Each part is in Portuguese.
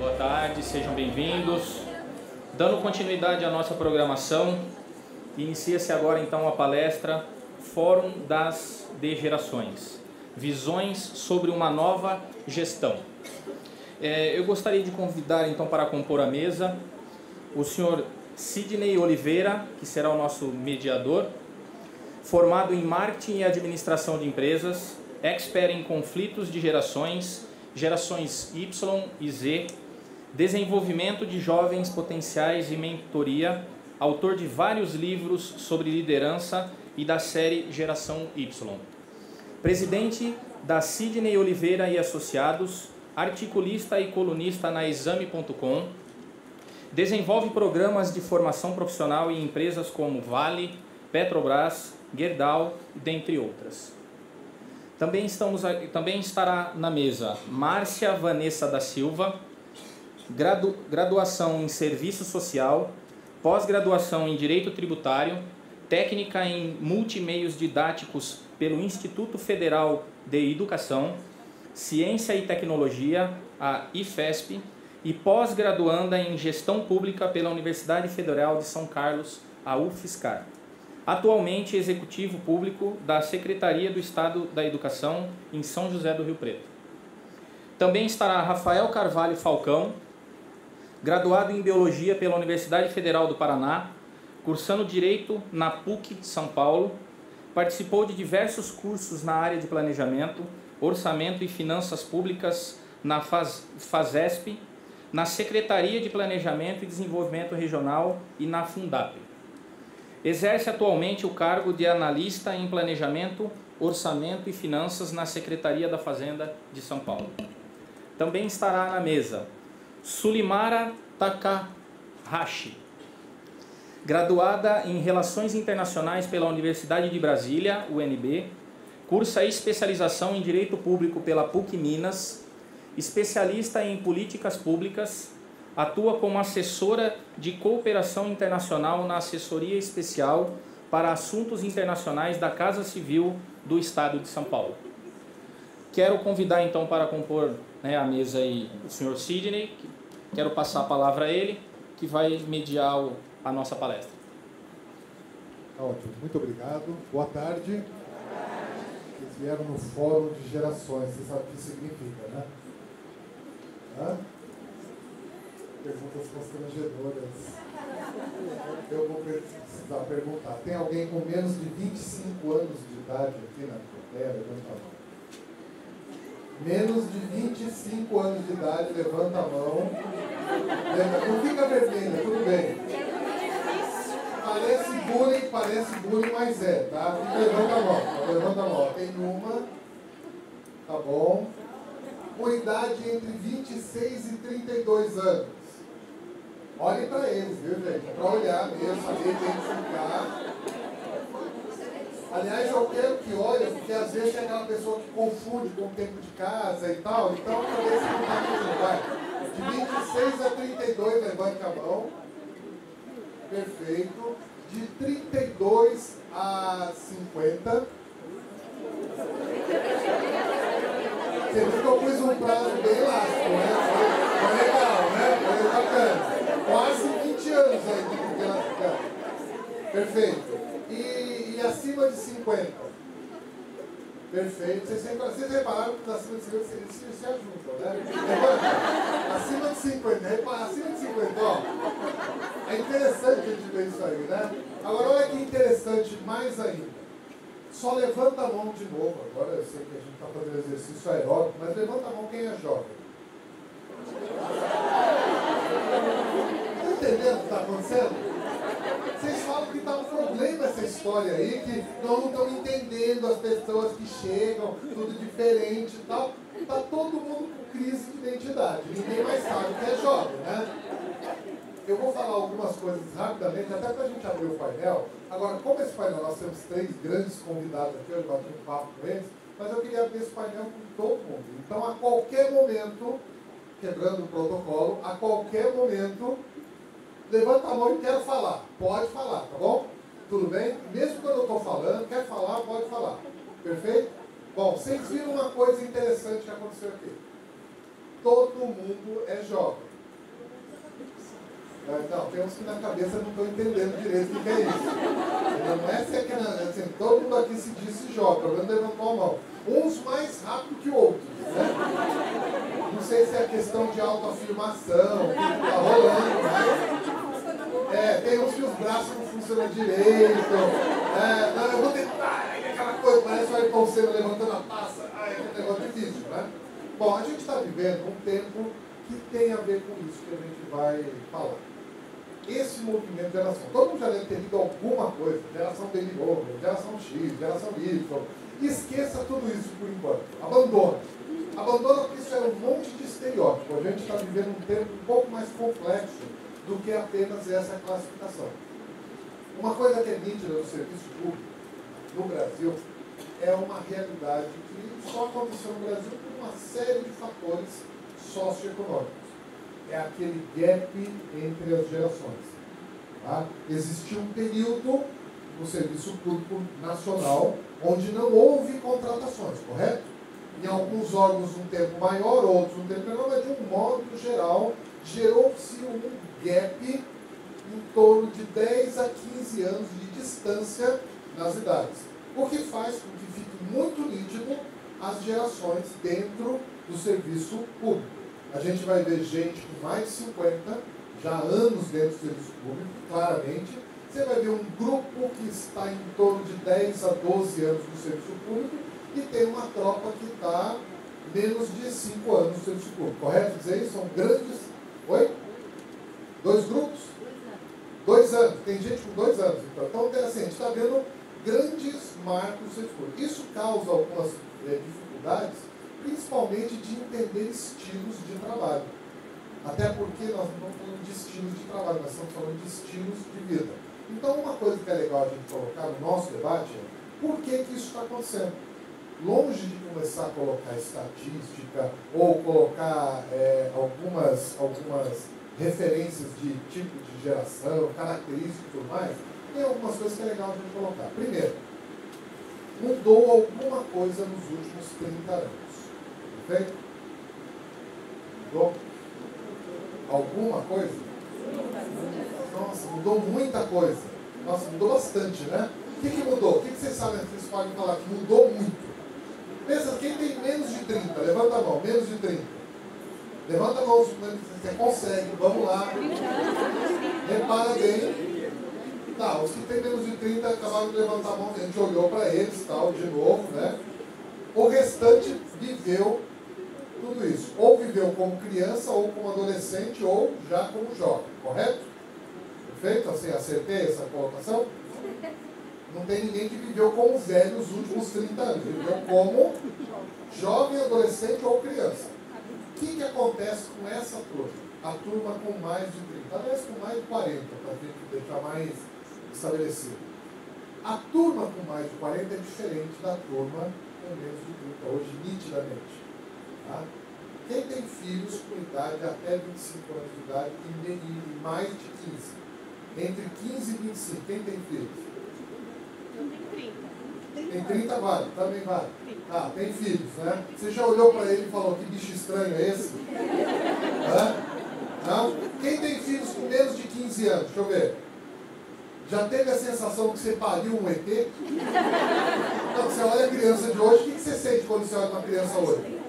Boa tarde, sejam bem-vindos. Dando continuidade à nossa programação, inicia-se agora então a palestra Fórum de Gerações, visões sobre uma nova gestão. Eu gostaria de convidar então para compor a mesa o senhor Sidnei Oliveira, que será o nosso mediador, formado em Marketing e Administração de Empresas, expert em conflitos de gerações, gerações Y e Z, desenvolvimento de jovens potenciais e mentoria, autor de vários livros sobre liderança e da série Geração Y. Presidente da Sidnei Oliveira e Associados, articulista e colunista na Exame.com, desenvolve programas de formação profissional em empresas como Vale, Petrobras, Gerdau, dentre outras. Também estará na mesa Márcia Vanessa da Silva, graduação em Serviço Social, pós-graduação em Direito Tributário, técnica em Multimeios Didáticos pelo Instituto Federal de Educação, Ciência e Tecnologia, a IFESP, e pós-graduanda em Gestão Pública pela Universidade Federal de São Carlos, a UFSCar. Atualmente executivo público da Secretaria do Estado da Educação em São José do Rio Preto. Também estará Rafael Carvalho Falcão, graduado em Biologia pela Universidade Federal do Paraná, cursando Direito na PUC de São Paulo, participou de diversos cursos na área de Planejamento, Orçamento e Finanças Públicas na FASESP, na Secretaria de Planejamento e Desenvolvimento Regional e na Fundap. Exerce atualmente o cargo de analista em Planejamento, Orçamento e Finanças na Secretaria da Fazenda de São Paulo. Também estará na mesa Sulimara Takahashi, graduada em Relações Internacionais pela Universidade de Brasília, UNB, cursa especialização em Direito Público pela PUC Minas, especialista em Políticas Públicas, atua como assessora de cooperação internacional na Assessoria Especial para Assuntos Internacionais da Casa Civil do Estado de São Paulo. Quero convidar então para compor a mesa aí o senhor Sidnei, quero passar a palavra a ele, que vai mediar a nossa palestra. Ótimo, muito obrigado. Boa tarde. Vocês vieram no Fórum de Gerações, você sabe o que significa, né? Hã? Perguntas constrangedoras. Eu vou precisar perguntar. Tem alguém com menos de 25 anos de idade aqui na plateia? Levanta a mão. Menos de 25 anos de idade, levanta a mão. Não fica vermelha, tudo bem. Parece bullying, mas é, tá? Levanta a mão, levanta a mão. Tem uma. Tá bom. Por idade entre 26 e 32 anos. Olhem para eles, viu, gente? É para olhar mesmo, saber quem ficar. Aliás, eu quero que olhem, porque às vezes é aquela pessoa que confunde com o tempo de casa e tal. Então, talvez não está no lugar. De 26 a 32, levante a mão. Perfeito. De 32 a 50. Você viu que eu pus um prazo bem elástico, né? Foi legal, né? Foi bacana. Quase 20 anos aí de elástico. Perfeito. E acima de 50? Perfeito. Vocês repararam que acima de 50 eles se ajuntam, né? Acima de 50, repara, acima de 50, ó. É interessante a gente ver isso aí, né? Agora, olha que interessante, mais ainda. Só levanta a mão de novo. Agora eu sei que a gente está fazendo exercício aeróbico, mas levanta a mão quem é jovem. Está entendendo o que está acontecendo? Vocês falam que está um problema essa história aí, que não estão entendendo as pessoas que chegam, tudo diferente e tal. Está todo mundo com crise de identidade. Ninguém mais sabe que é jovem, né? Eu vou falar algumas coisas rapidamente, até para a gente abrir o painel. Agora, como esse painel, nós temos três grandes convidados aqui, eu bati um papo com eles, mas eu queria abrir esse painel com todo mundo. Então, a qualquer momento, quebrando o protocolo, a qualquer momento, levanta a mão e quero falar. Pode falar, tá bom? Tudo bem? Mesmo quando eu estou falando, quer falar, pode falar. Perfeito? Bom, vocês viram uma coisa interessante que aconteceu aqui. todo mundo é jovem. Não, tem uns que na cabeça não estão entendendo direito o que é isso. Não é assim, todo mundo aqui se disse jovem, pelo menos levantou a mão. Uns mais rápido que outros, né? Não sei se é questão de autoafirmação, o que está rolando, mas... tem uns que os braços não funcionam direito. Não, eu vou tentar, aquela coisa, parece o Ayrton levantando a taça. Ai, é um negócio difícil, né? Bom, a gente está vivendo um tempo que tem a ver com isso que a gente vai falar. Esse movimento de geração, todo mundo já deve ter lido alguma coisa, geração baby boomer, geração X, geração Y. Esqueça tudo isso por enquanto. Abandona. Abandona porque isso é um monte de estereótipo. A gente está vivendo um tempo um pouco mais complexo do que apenas essa classificação. Uma coisa que é nítida no serviço público no Brasil é uma realidade que só aconteceu no Brasil por uma série de fatores socioeconômicos. É aquele gap entre as gerações. Tá? Existiu um período no serviço público nacional onde não houve contratações, correto? Em alguns órgãos um tempo maior, outros um tempo menor, mas de um modo geral gerou-se um gap em torno de 10 a 15 anos de distância nas idades, o que faz com que fique muito nítido as gerações dentro do serviço público. A gente vai ver gente com mais de 50, já anos dentro do serviço público, claramente. Você vai ver um grupo que está em torno de 10 a 12 anos no serviço público e tem uma tropa que está menos de 5 anos no serviço público. Correto dizer isso? São grandes... Oi? 2 grupos? 2 anos. Tem gente com 2 anos. Então assim, a gente está vendo grandes marcos no serviço público. Isso causa algumas dificuldades, principalmente de entender estilos de trabalho. Até porque nós não estamos falando de estilos de trabalho, nós estamos falando de estilos de vida. Então, uma coisa que é legal a gente colocar no nosso debate é por que isso está acontecendo. Longe de começar a colocar estatística ou colocar algumas referências de tipo de geração, características e tudo mais, tem algumas coisas que é legal a gente colocar. Primeiro, mudou alguma coisa nos últimos 30 anos. Mudou? Alguma coisa? Nossa, mudou muita coisa. Nossa, mudou bastante, né? O que mudou? O que vocês sabem que vocês podem falar que mudou muito? Pensa, quem tem menos de 30, levanta a mão, menos de 30. Levanta a mão, você consegue, vamos lá. Repara bem. Tá, os que tem menos de 30 acabaram de levantar a mão, a gente olhou para eles, tal, de novo, né? O restante viveu tudo isso. Ou viveu como criança, ou como adolescente, ou já como jovem. Correto? Perfeito? Assim, acertei essa colocação? Não tem ninguém que viveu como velho os últimos 30 anos. Viveu como jovem, adolescente ou criança. O que acontece com essa turma? A turma com mais de 30, aliás, com mais de 40, para a gente deixar mais estabelecido. A turma com mais de 40 é diferente da turma menos de 30 hoje, nitidamente. Tá? Quem tem filhos com idade até 25 anos de idade e mais de 15, entre 15 e 25, quem tem filhos? Tem 30, vale, também vale. Ah, tem filhos, né? Você já olhou para ele e falou, que bicho estranho é esse? Não? Quem tem filhos com menos de 15 anos? Deixa eu ver. Já teve a sensação que você pariu um ET? Então, você olha a criança de hoje, o que você sente quando você olha uma criança hoje?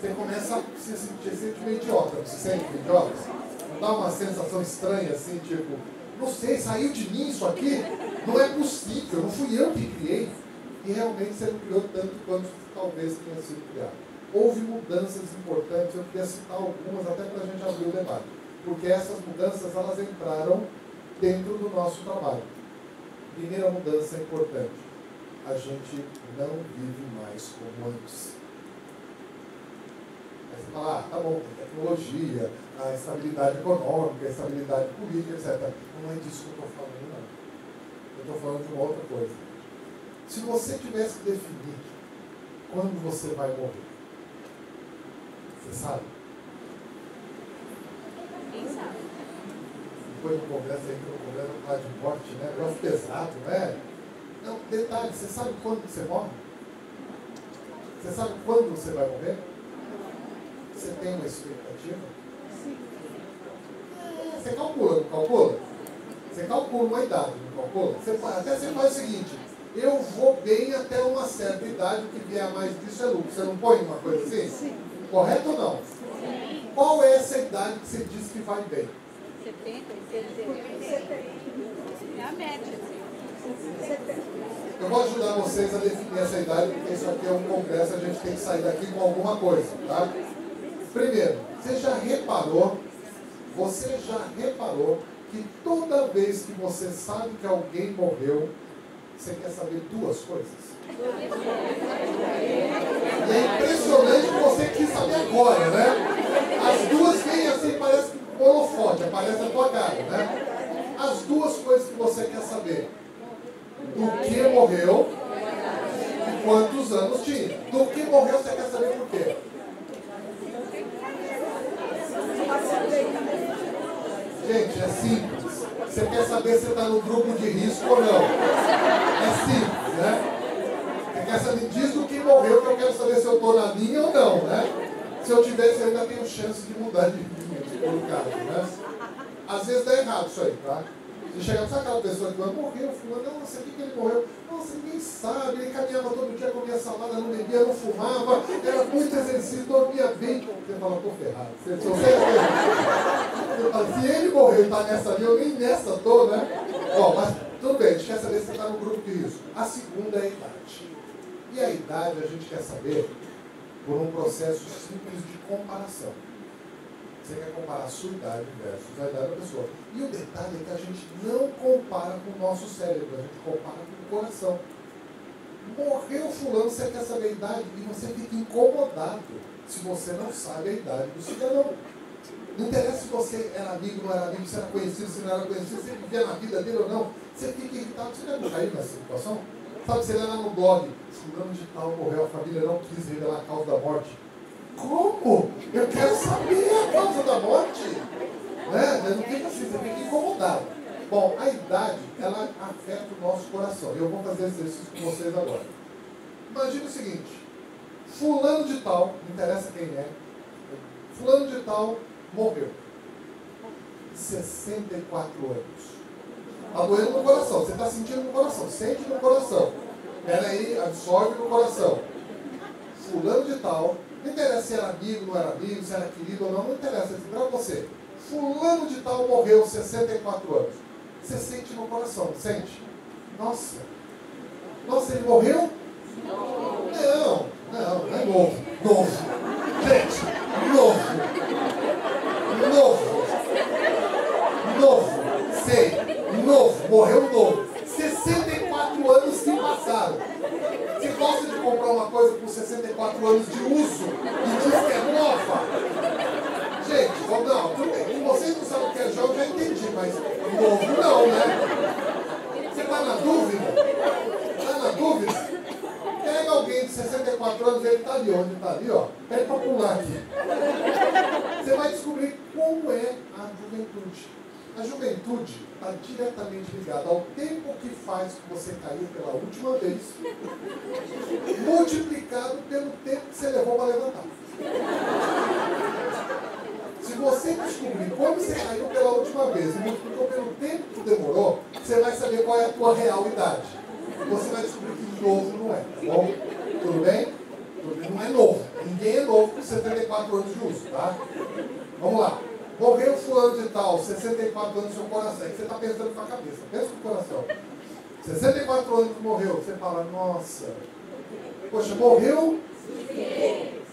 Você começa a se sentir meio idiota, você sente meio idiota? Não dá uma sensação estranha, assim, tipo, não sei, saiu de mim isso aqui? Não é possível, não fui eu que criei. E realmente você não criou tanto quanto talvez tenha sido criado. Houve mudanças importantes, eu queria citar algumas até para a gente abrir o debate. Porque essas mudanças, elas entraram dentro do nosso trabalho. Primeira mudança importante. A gente não vive mais como antes. Aí você fala, tá bom, a tecnologia, a estabilidade econômica, a estabilidade política, etc. Não é disso que eu estou falando, não. Eu estou falando de uma outra coisa. Se você tivesse que definir quando você vai morrer, você sabe? Quem sabe? Depois de um congresso aí, que um congresso lá de morte, né? Negócio pesado, né? Não, detalhe, você sabe quando você morre? Você sabe quando você vai morrer? Você tem uma expectativa? Sim. É, você calcula, não calcula? Você calcula uma idade, não calcula? Você, até você faz o seguinte, eu vou bem até uma certa idade, o que vier mais disso é lucro. Você não põe uma coisa assim? Sim. Correto ou não? Sim. Qual é essa idade que você diz que vai bem? 70, 70. É a média. Eu vou ajudar vocês a definir essa idade, porque isso aqui é um congresso, a gente tem que sair daqui com alguma coisa, tá? Primeiro, você já reparou que toda vez que você sabe que alguém morreu, você quer saber duas coisas? E é impressionante que você quis saber agora, né? As duas vêm assim, parece que um holofote, aparece na tua cara, né? As duas coisas que você quer saber. Do que morreu e quantos anos tinha. Do que morreu, você quer saber por quê? Gente, é simples. Você quer saber se está no grupo de risco ou não. É simples, né? Você quer saber, diz do que morreu, que eu quero saber se eu estou na minha ou não, né? Se eu tivesse, eu ainda tenho chance de mudar de linha, no caso, né? Às vezes dá errado isso aí, tá? E chegava, sabe aquela pessoa que morreu, fulano, não sei o que ele morreu, nossa, ninguém sabe, ele caminhava todo dia, comia salada, não bebia, não fumava, era muito exercício, dormia bem, você fala, tô ferrado, você fala, se ele morreu e tá nessa linha, eu nem nessa tô, né? Ó, mas tudo bem, a gente quer saber se você tá no grupo de risco. A segunda é a idade. E a idade a gente quer saber por um processo simples de comparação. Você quer comparar a sua idade versus a idade da pessoa. E o detalhe é que a gente não compara com o nosso cérebro, a gente compara com o coração. Morreu fulano, você quer saber a idade, e você fica incomodado se você não sabe a idade do cidadão. Não interessa se você era amigo, não era amigo, se era conhecido, se não era conhecido, se ele vivia na vida dele ou não. Você fica irritado, você deve cair nessa situação. Sabe, você lê lá no blog, fulano de tal morreu, a família não quis revelar a causa da morte. Como? Eu quero saber a causa da morte. Né? Mas não fica assim, você fica incomodado. Bom, a idade, ela afeta o nosso coração. E eu vou fazer exercício com vocês agora. Imagina o seguinte. Fulano de tal, não interessa quem é, fulano de tal morreu. 64 anos. Está doendo no coração, você está sentindo no coração, sente no coração. Peraí, absorve no coração. Fulano de tal... Não interessa se era amigo, não era amigo, se era querido ou não, não interessa. Para você, fulano de tal morreu, 64 anos. Você sente no coração, sente? Nossa. Nossa, ele morreu? Não é novo. Novo. Gente, novo. Sei, novo. Morreu novo. 64 anos se passaram. Você gosta de comprar uma coisa com 64 anos de uso e diz que é nova? Gente, não, tudo bem. Vocês não sabem o que é jovem, já entendi, mas novo não, né? Você está na dúvida? Está na dúvida? Pega alguém de 64 anos, ele está ali, onde está ali, ó. Pega para pular aqui. Você vai descobrir como é a juventude. A juventude está diretamente ligada ao tempo que faz que você caiu pela última vez, multiplicado pelo tempo que você levou para levantar. Se você descobrir quando você caiu pela última vez e multiplicou pelo tempo que demorou, você vai saber qual é a tua real idade. Você vai descobrir que novo não é, tá bom? Tudo bem? Tudo bem? Não é novo. Ninguém é novo com 74 anos de uso, tá? Vamos lá. Morreu fulano de tal, 64 anos no seu coração. É que você está pensando com a cabeça, pensa com o coração. 64 anos que morreu, você fala, nossa, poxa, morreu?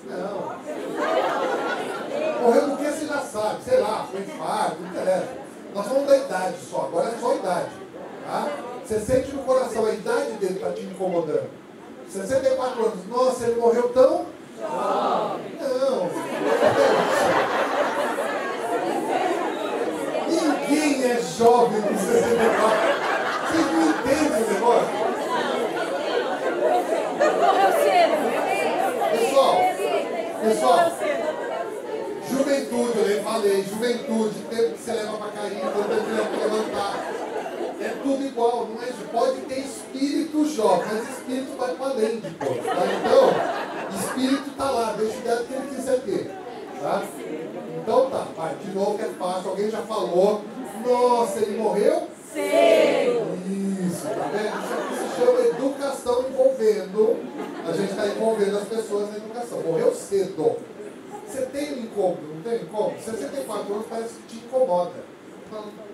Não. Morreu porque você já sabe, sei lá, foi infarto, não interessa. Nós falamos da idade só, agora é só a idade. Tá? Você sente no coração, a idade dele está te incomodando. 64 anos, nossa, ele morreu tão? Não. Ninguém é jovem com 64 anos. Vocês não entendem esse negócio? Pessoal, juventude, eu nem falei, juventude, tempo que você leva pra cair, tempo que leva pra levantar. É tudo igual, não é? Pode ter espírito jovem, mas espírito vai pra além de coisa, tá? Então, espírito tá lá, deixa o que ele quiser ter. tá? Então tá, vai, de novo que é fácil. Alguém já falou? Nossa, ele morreu? Sim. Isso, tá vendo? Isso aqui se chama educação envolvendo. A gente está envolvendo as pessoas na educação. Morreu cedo. Você tem um incômodo, não tem um incômodo? 64 anos parece que te incomoda.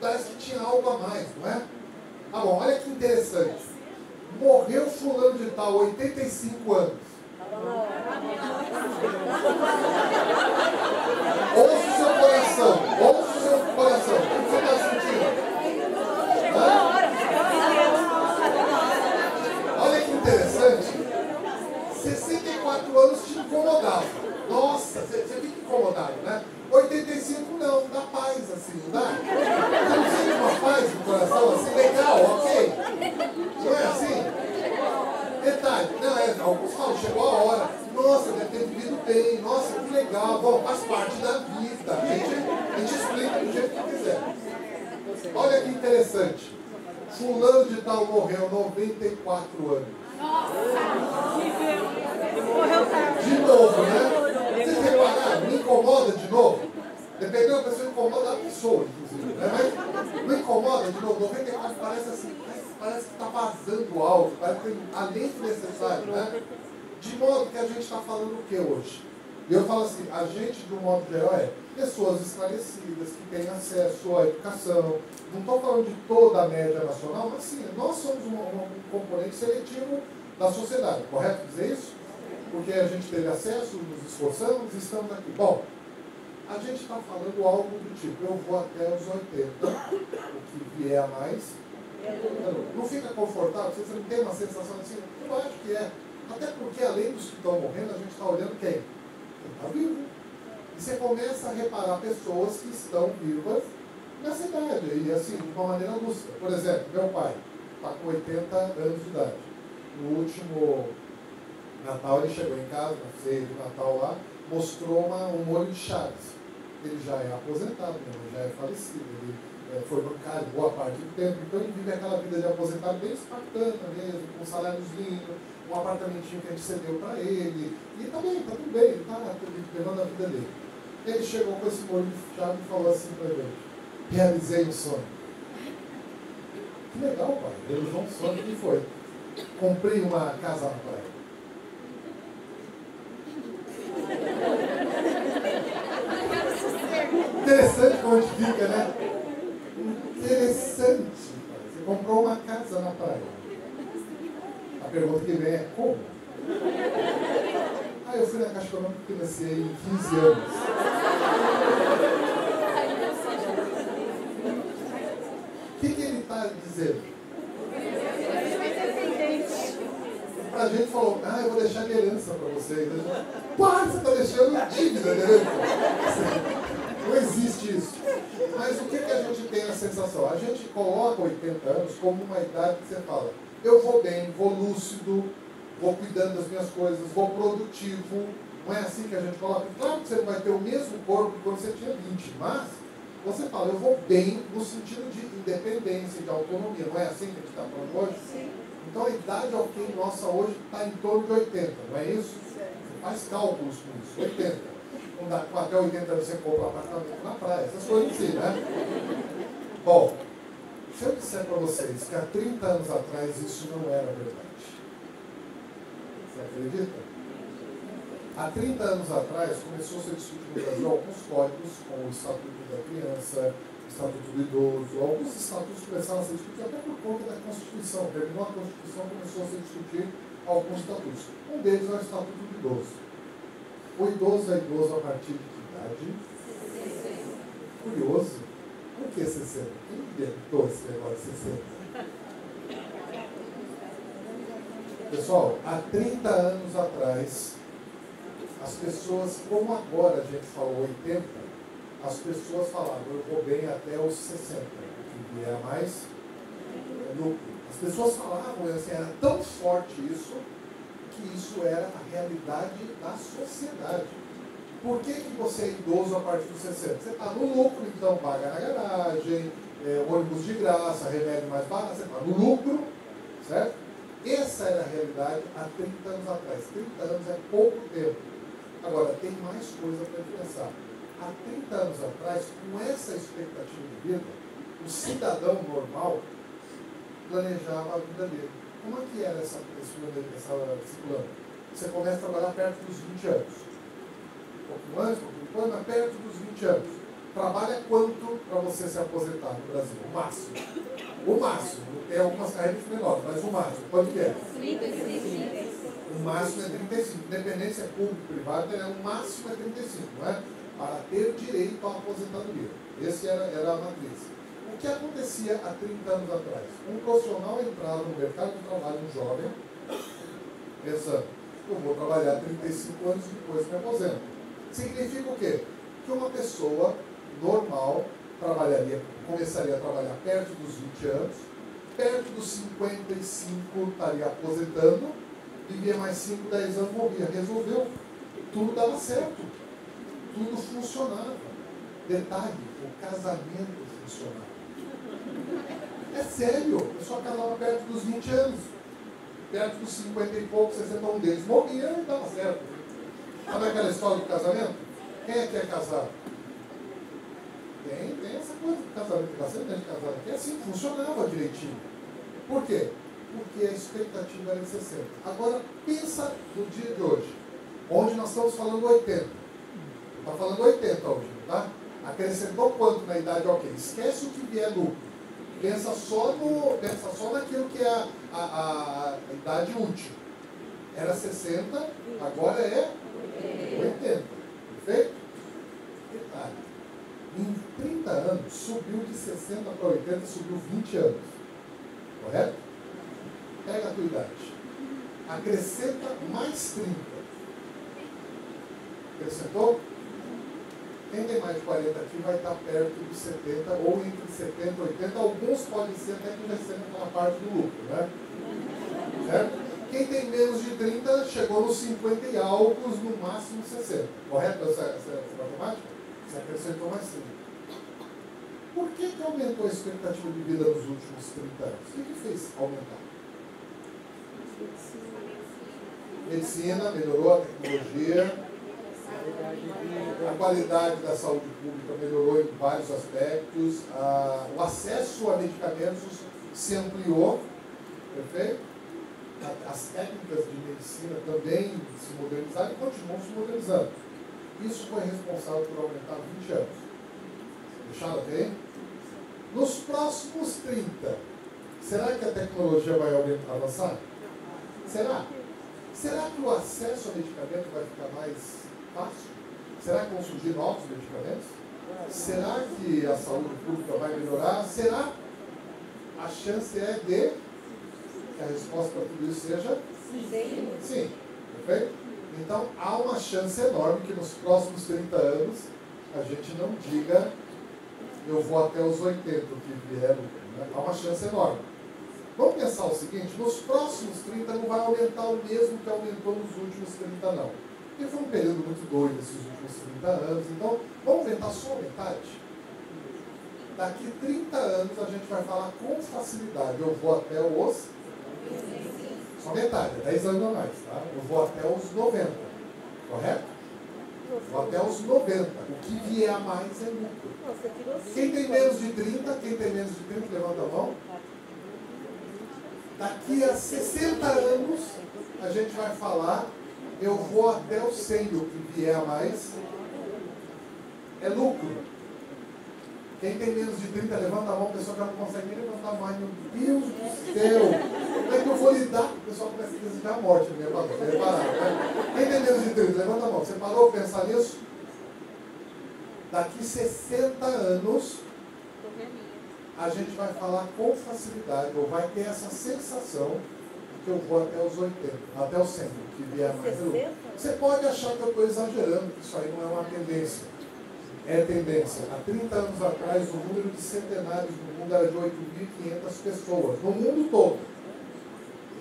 Parece que tinha algo a mais, não é? Ah, bom, olha que interessante. Morreu fulano de tal, 85 anos. Ouça o seu coração, o que você está sentindo? Hã? Olha que interessante, 64 anos te incomodava. Nossa, você fica incomodado, né? 85 não, dá paz assim, não dá? Você não sente uma paz no coração assim? Legal, ok? Não é assim? Detalhe, não é, alguns falam, chegou a hora, nossa, deve ter vivido bem, nossa, que legal, bom, faz parte da vida, a gente explica do jeito que quiser. Olha que interessante, fulano de tal morreu, 94 anos. Nossa, de novo, né? Vocês repararam, me incomoda de novo? Dependendo da pessoa, incomoda a pessoa, inclusive, né? Mas não incomoda de novo, 94 parece assim, parece que está vazando algo, parece que tem além do necessário, né? De modo que a gente está falando o que hoje? E eu falo assim, a gente, de um modo geral, é pessoas esclarecidas, que têm acesso à educação. Não estou falando de toda a média nacional, mas sim, nós somos um componente seletivo da sociedade, correto dizer isso? Porque a gente teve acesso, nos esforçamos e estamos aqui. Bom, a gente está falando algo do tipo, eu vou até os 80, o que vier a mais... Não fica confortável, você não tem uma sensação assim, eu acho que é. Até porque além dos que estão morrendo, a gente está olhando quem? Quem está vivo. E você começa a reparar pessoas que estão vivas na cidade, e assim, de uma maneira lúcida. Por exemplo, meu pai está com 80 anos de idade. No último Natal ele chegou em casa, na ceia do Natal lá, mostrou um molho de Chaves. Ele já é aposentado, ele já é falecido, ele... foi bancário boa parte do tempo, então ele vive aquela vida de aposentado bem espartana mesmo, com salários lindos, um apartamentinho que a gente cedeu para ele, e também está tudo bem, está levando a vida dele. Ele chegou com esse molho de chave e falou assim para ele: realizei um sonho. Que legal, pai, realizou um sonho que foi: comprei uma casa na praia. Interessante como a gente fica, né? Interessante. Você comprou uma casa na praia. A pergunta que vem é como? Ah, eu fui na Caixa Econômica e financei em 15 anos. O que ele está dizendo? A gente falou, ah, eu vou deixar de herança para vocês. Pá, você está deixando dívida, né? Não existe isso. Mas o que a gente tem na sensação? A gente coloca 80 anos como uma idade que você fala, eu vou bem, vou lúcido, vou cuidando das minhas coisas, vou produtivo. Não é assim que a gente coloca? Claro que você não vai ter o mesmo corpo que quando você tinha 20, mas você fala, eu vou bem no sentido de independência, de autonomia. Não é assim que a gente está falando hoje? Sim. Então a idade ao que nossa hoje está em torno de 80, não é isso? Você faz cálculos com isso, 80. Até 80 anos você compra um apartamento na praia, essas coisas assim, né? Bom, se eu disser para vocês que há 30 anos atrás isso não era verdade, você acredita? Há 30 anos atrás começou a ser discutido no Brasil alguns códigos, como o Estatuto da Criança, o Estatuto do Idoso, alguns estatutos começaram a ser discutidos até por conta da Constituição. Terminou a Constituição, começou a ser discutido alguns estatutos. Um deles é o Estatuto do Idoso. O idoso é idoso a partir de que idade? 60. Curioso. Por que 60? Quem inventou esse negócio de 60? Pessoal, há 30 anos atrás, as pessoas, como agora a gente falou 80, as pessoas falavam, eu vou bem até os 60, o que vier a mais é lucro. As pessoas falavam, assim, era tão forte isso, que isso era a realidade da sociedade. Por que que você é idoso a partir dos 60? Você está no lucro, então paga na garagem, ônibus de graça, remédio mais barato, você está no lucro, certo? Essa era a realidade há 30 anos atrás. 30 anos é pouco tempo. Agora, tem mais coisa para pensar. Há 30 anos atrás, com essa expectativa de vida, o cidadão normal planejava a vida dele. Como é que era essa pessoa desse plano? Você começa a trabalhar perto dos 20 anos. Um pouco antes, um pouco depois, mas perto dos 20 anos. Trabalha quanto para você se aposentar no Brasil? O máximo. O máximo. Tem algumas carreiras menores, mas o máximo. Quanto que é? 35. O máximo é 35. Independência público-privada, o máximo é 35, não é? Para ter direito à aposentadoria. Essa era a matriz. O que acontecia há 30 anos atrás? Um profissional entrava no mercado de trabalho, um jovem, pensando, eu vou trabalhar 35 anos depois me aposento. Significa o quê? Que uma pessoa normal começaria a trabalhar perto dos 20 anos, perto dos 55 estaria aposentando, vivia mais 5, 10 anos, morria. Resolveu. Tudo dava certo. Tudo funcionava. Detalhe, o casamento funcionava. É sério. O pessoal casava perto dos 20 anos. Perto dos 50 e pouco, 60, um deles morria e dava certo. Sabe aquela história do casamento? Quem é que é casado? Tem essa coisa do casamento. Bastante casado aqui. É assim, funcionava direitinho. Por quê? Porque a expectativa era de 60. Agora, pensa no dia de hoje, onde nós estamos falando 80. Está falando 80 hoje, tá? Acrescentou quanto na idade? Ok, esquece o que vier lucro. Pensa só naquilo que é a idade útil. Era 60, agora é 80. Perfeito? Detalhe. Em 30 anos, subiu de 60 para 80, subiu 20 anos. Correto? Pega a tua idade. Acrescenta mais 30. Acrescentou? Quem tem mais de 40 aqui vai estar perto dos 70, ou entre 70 e 80. Alguns podem ser até que recebem aquela parte do lucro, né? Certo? Quem tem menos de 30 chegou nos 50 e alguns, no máximo 60. Correto essa matemática? Você acrescentou mais 30. Por que aumentou a expectativa de vida nos últimos 30 anos? O que fez aumentar? Medicina, melhorou a tecnologia, a qualidade da saúde pública melhorou em vários aspectos, o acesso a medicamentos se ampliou, perfeito? As técnicas de medicina também se modernizaram e continuam se modernizando. Isso foi responsável por aumentar 20 anos. Deixaram bem? Nos próximos 30, será que a tecnologia vai avançar? Será? Será que o acesso ao medicamento vai ficar mais fácil? Será que vão surgir novos medicamentos? Será que a saúde pública vai melhorar? Será? A chance é que a resposta para tudo isso seja sim. Sim. Perfeito? Então, há uma chance enorme que nos próximos 30 anos a gente não diga eu vou até os 80 que vier. Né? Há uma chance enorme. Vamos pensar o seguinte, nos próximos 30 não vai aumentar o mesmo que aumentou nos últimos 30, não. Porque foi um período muito doido esses últimos 30 anos, então vamos aumentar só metade. Daqui 30 anos a gente vai falar com facilidade, eu vou até os... Só metade, 10 anos a mais, tá? Eu vou até os 90, correto? Vou até os 90, o que vier a mais é lucro. Quem tem menos de 30, levanta a mão. Daqui a 60 anos, a gente vai falar, eu vou até o 100, o que vier a mais é lucro. Quem tem menos de 30, levanta a mão, o pessoal já não consegue nem levantar mais. Meu Deus do céu! Como é que eu vou lidar? O pessoal começa a desejar a morte, né? Quem tem menos de 30, levanta a mão. Você parou para pensar nisso? Daqui 60 anos... a gente vai falar com facilidade, ou vai ter essa sensação de que eu vou até os 80, até os 100, que vier mais lucro. Você pode achar que eu estou exagerando, que isso aí não é uma tendência. É tendência. Há 30 anos atrás, o número de centenários no mundo era de 8.500 pessoas, no mundo todo.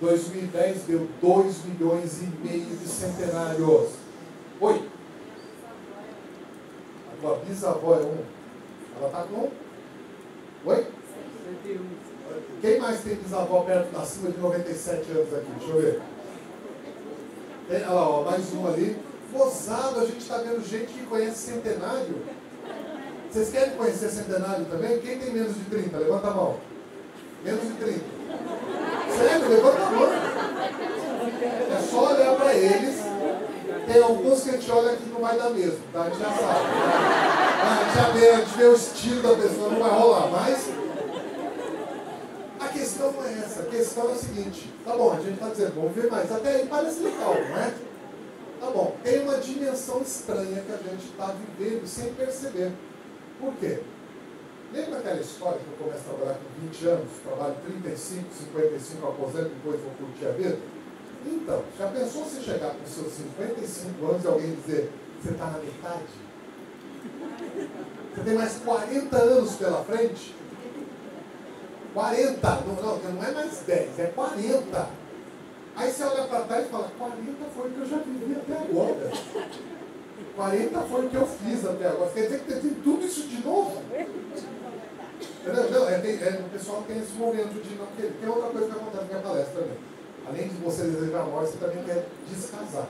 2010 deu 2 milhões e meio de centenários. Oi? A tua bisavó é um. Ela está com... Oi? Quem mais tem bisavó perto da cima de 97 anos aqui? Deixa eu ver. Olha lá, ó, mais um ali. Gozado, a gente está vendo gente que conhece centenário. Vocês querem conhecer centenário também? Quem tem menos de 30? Levanta a mão. Menos de 30. Sério, levanta a mão. É só olhar para eles. Tem alguns que a gente olha que não vai dar mesmo, tá? A gente já sabe. A gente vê o estilo da pessoa, não vai rolar, mas... a questão não é essa. A questão é o seguinte. Tá bom, a gente está dizendo, vamos ver mais. Até aí parece legal, não é? Tá bom, tem uma dimensão estranha que a gente está vivendo sem perceber. Por quê? Lembra aquela história que eu começo a trabalhar com 20 anos, trabalho 35, 55, aposento, depois vou curtir a vida? Então, já pensou se chegar com seus 55 anos e alguém dizer, você está na metade? Você tem mais 40 anos pela frente? 40! Não é mais 10, é 40! Aí você olha para trás e fala, 40 foi o que eu já vivi até agora. 40 foi o que eu fiz até agora. Quer dizer que tem tudo isso de novo? Não, o pessoal tem esse momento de não querer. Tem outra coisa que acontece na minha palestra também. Além de você desejar a morte, você também quer descasar.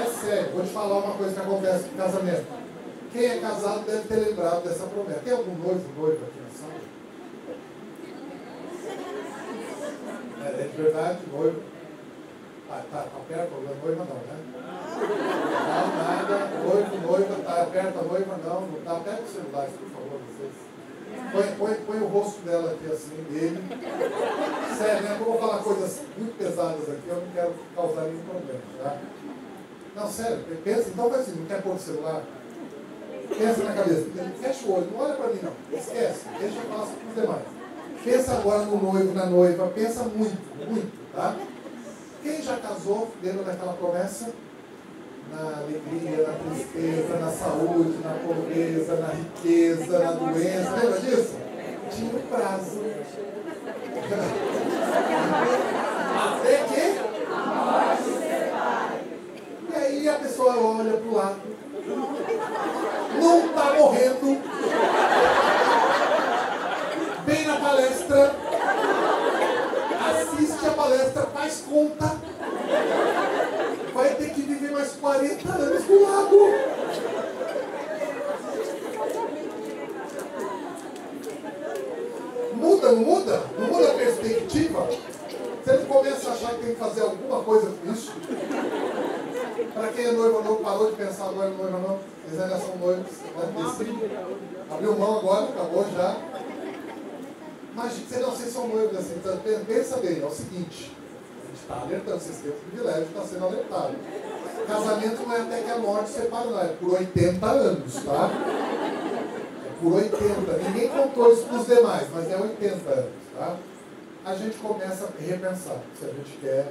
É sério, vou te falar uma coisa que acontece no casamento. Quem é casado deve ter lembrado dessa promessa. Tem algum noivo aqui na sala? É de verdade, noivo. Tá perto, noiva não, né? Não, nada, noiva, tá perto a noiva, não tá. Pega o celular, por favor, vocês. Põe o rosto dela aqui assim, dele. Sério, né? Eu vou falar coisas muito pesadas aqui, eu não quero causar nenhum problema, tá? Não, sério, pensa, então faz assim, não quer pôr o celular? Pensa na cabeça, fecha o olho, não olha pra mim não, esquece, deixa eu falar com os demais. Pensa agora no noivo, na noiva. Pensa muito, muito, tá? Quem já casou, lembra daquela promessa? Na alegria, na tristeza, na saúde, na pobreza, na riqueza, na doença. Lembra disso? Tinha um prazo. Até que? E aí a pessoa olha pro lado. Não tá morrendo. Vem na palestra, assiste a palestra, faz conta, vai ter que viver mais 40 anos do lado. Muda, não muda? Não muda a perspectiva? Se ele começa a achar que tem que fazer alguma coisa com isso, para quem é noivo ou não, parou de pensar agora em noivo ou não, eles ainda são noivos, abriu mão agora, acabou já. Mas vocês são noivos assim, então, pensa bem, é o seguinte, a gente está alertando, vocês têm o privilégio de estar sendo alertado. Casamento não é até que a morte separa, não, é por 80 anos, tá? É por 80, ninguém contou isso para os demais, mas é 80 anos, tá? A gente começa a repensar se a gente quer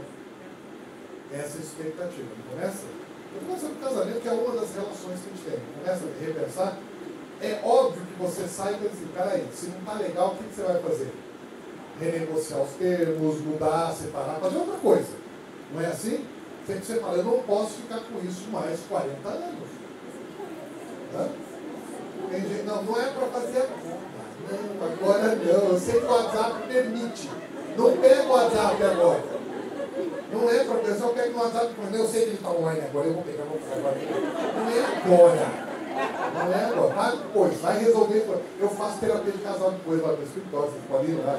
essa expectativa, não começa? Eu estou pensando no casamento, que é uma das relações que a gente tem, começa a repensar. É óbvio que você sai e diz, peraí, se não está legal, o que você vai fazer? Renegociar os termos, mudar, separar, fazer outra coisa. Não é assim? Tem que separar. Eu não posso ficar com isso mais 40 anos. Tá? Tem gente, não é para fazer agora. Não, agora não. Eu sei que o WhatsApp permite. Não pega o WhatsApp agora. Não é para a pessoa pegar o WhatsApp. Eu sei que ele está online agora, eu vou pegar o WhatsApp agora. Não é agora. Não é agora, vai depois, vai resolver. Eu faço terapia de casal depois lá no escritório, vocês podem ir lá.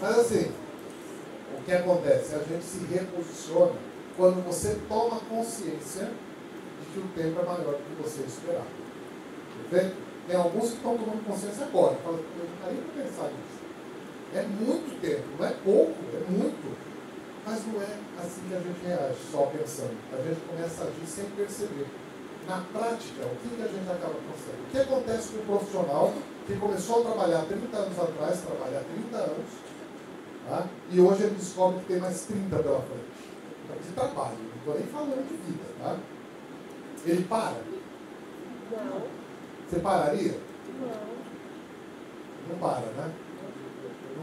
Mas assim, o que acontece? A gente se reposiciona quando você toma consciência de que o tempo é maior do que você esperava. Perfeito? Tem alguns que estão tomando consciência agora. Falam, eu não estaria para pensar nisso. É muito tempo, não é pouco, é muito. Mas não é assim que a gente reage, só pensando. A gente começa a agir sem perceber. Na prática, o que a gente acaba conseguindo? O que acontece com o profissional que começou a trabalhar 30 anos atrás, trabalhar 30 anos, tá? E hoje ele descobre que tem mais 30 pela frente. Então, de trabalho, não estou nem falando de vida, tá? Ele para? Não. Você pararia? Não. Não para, né?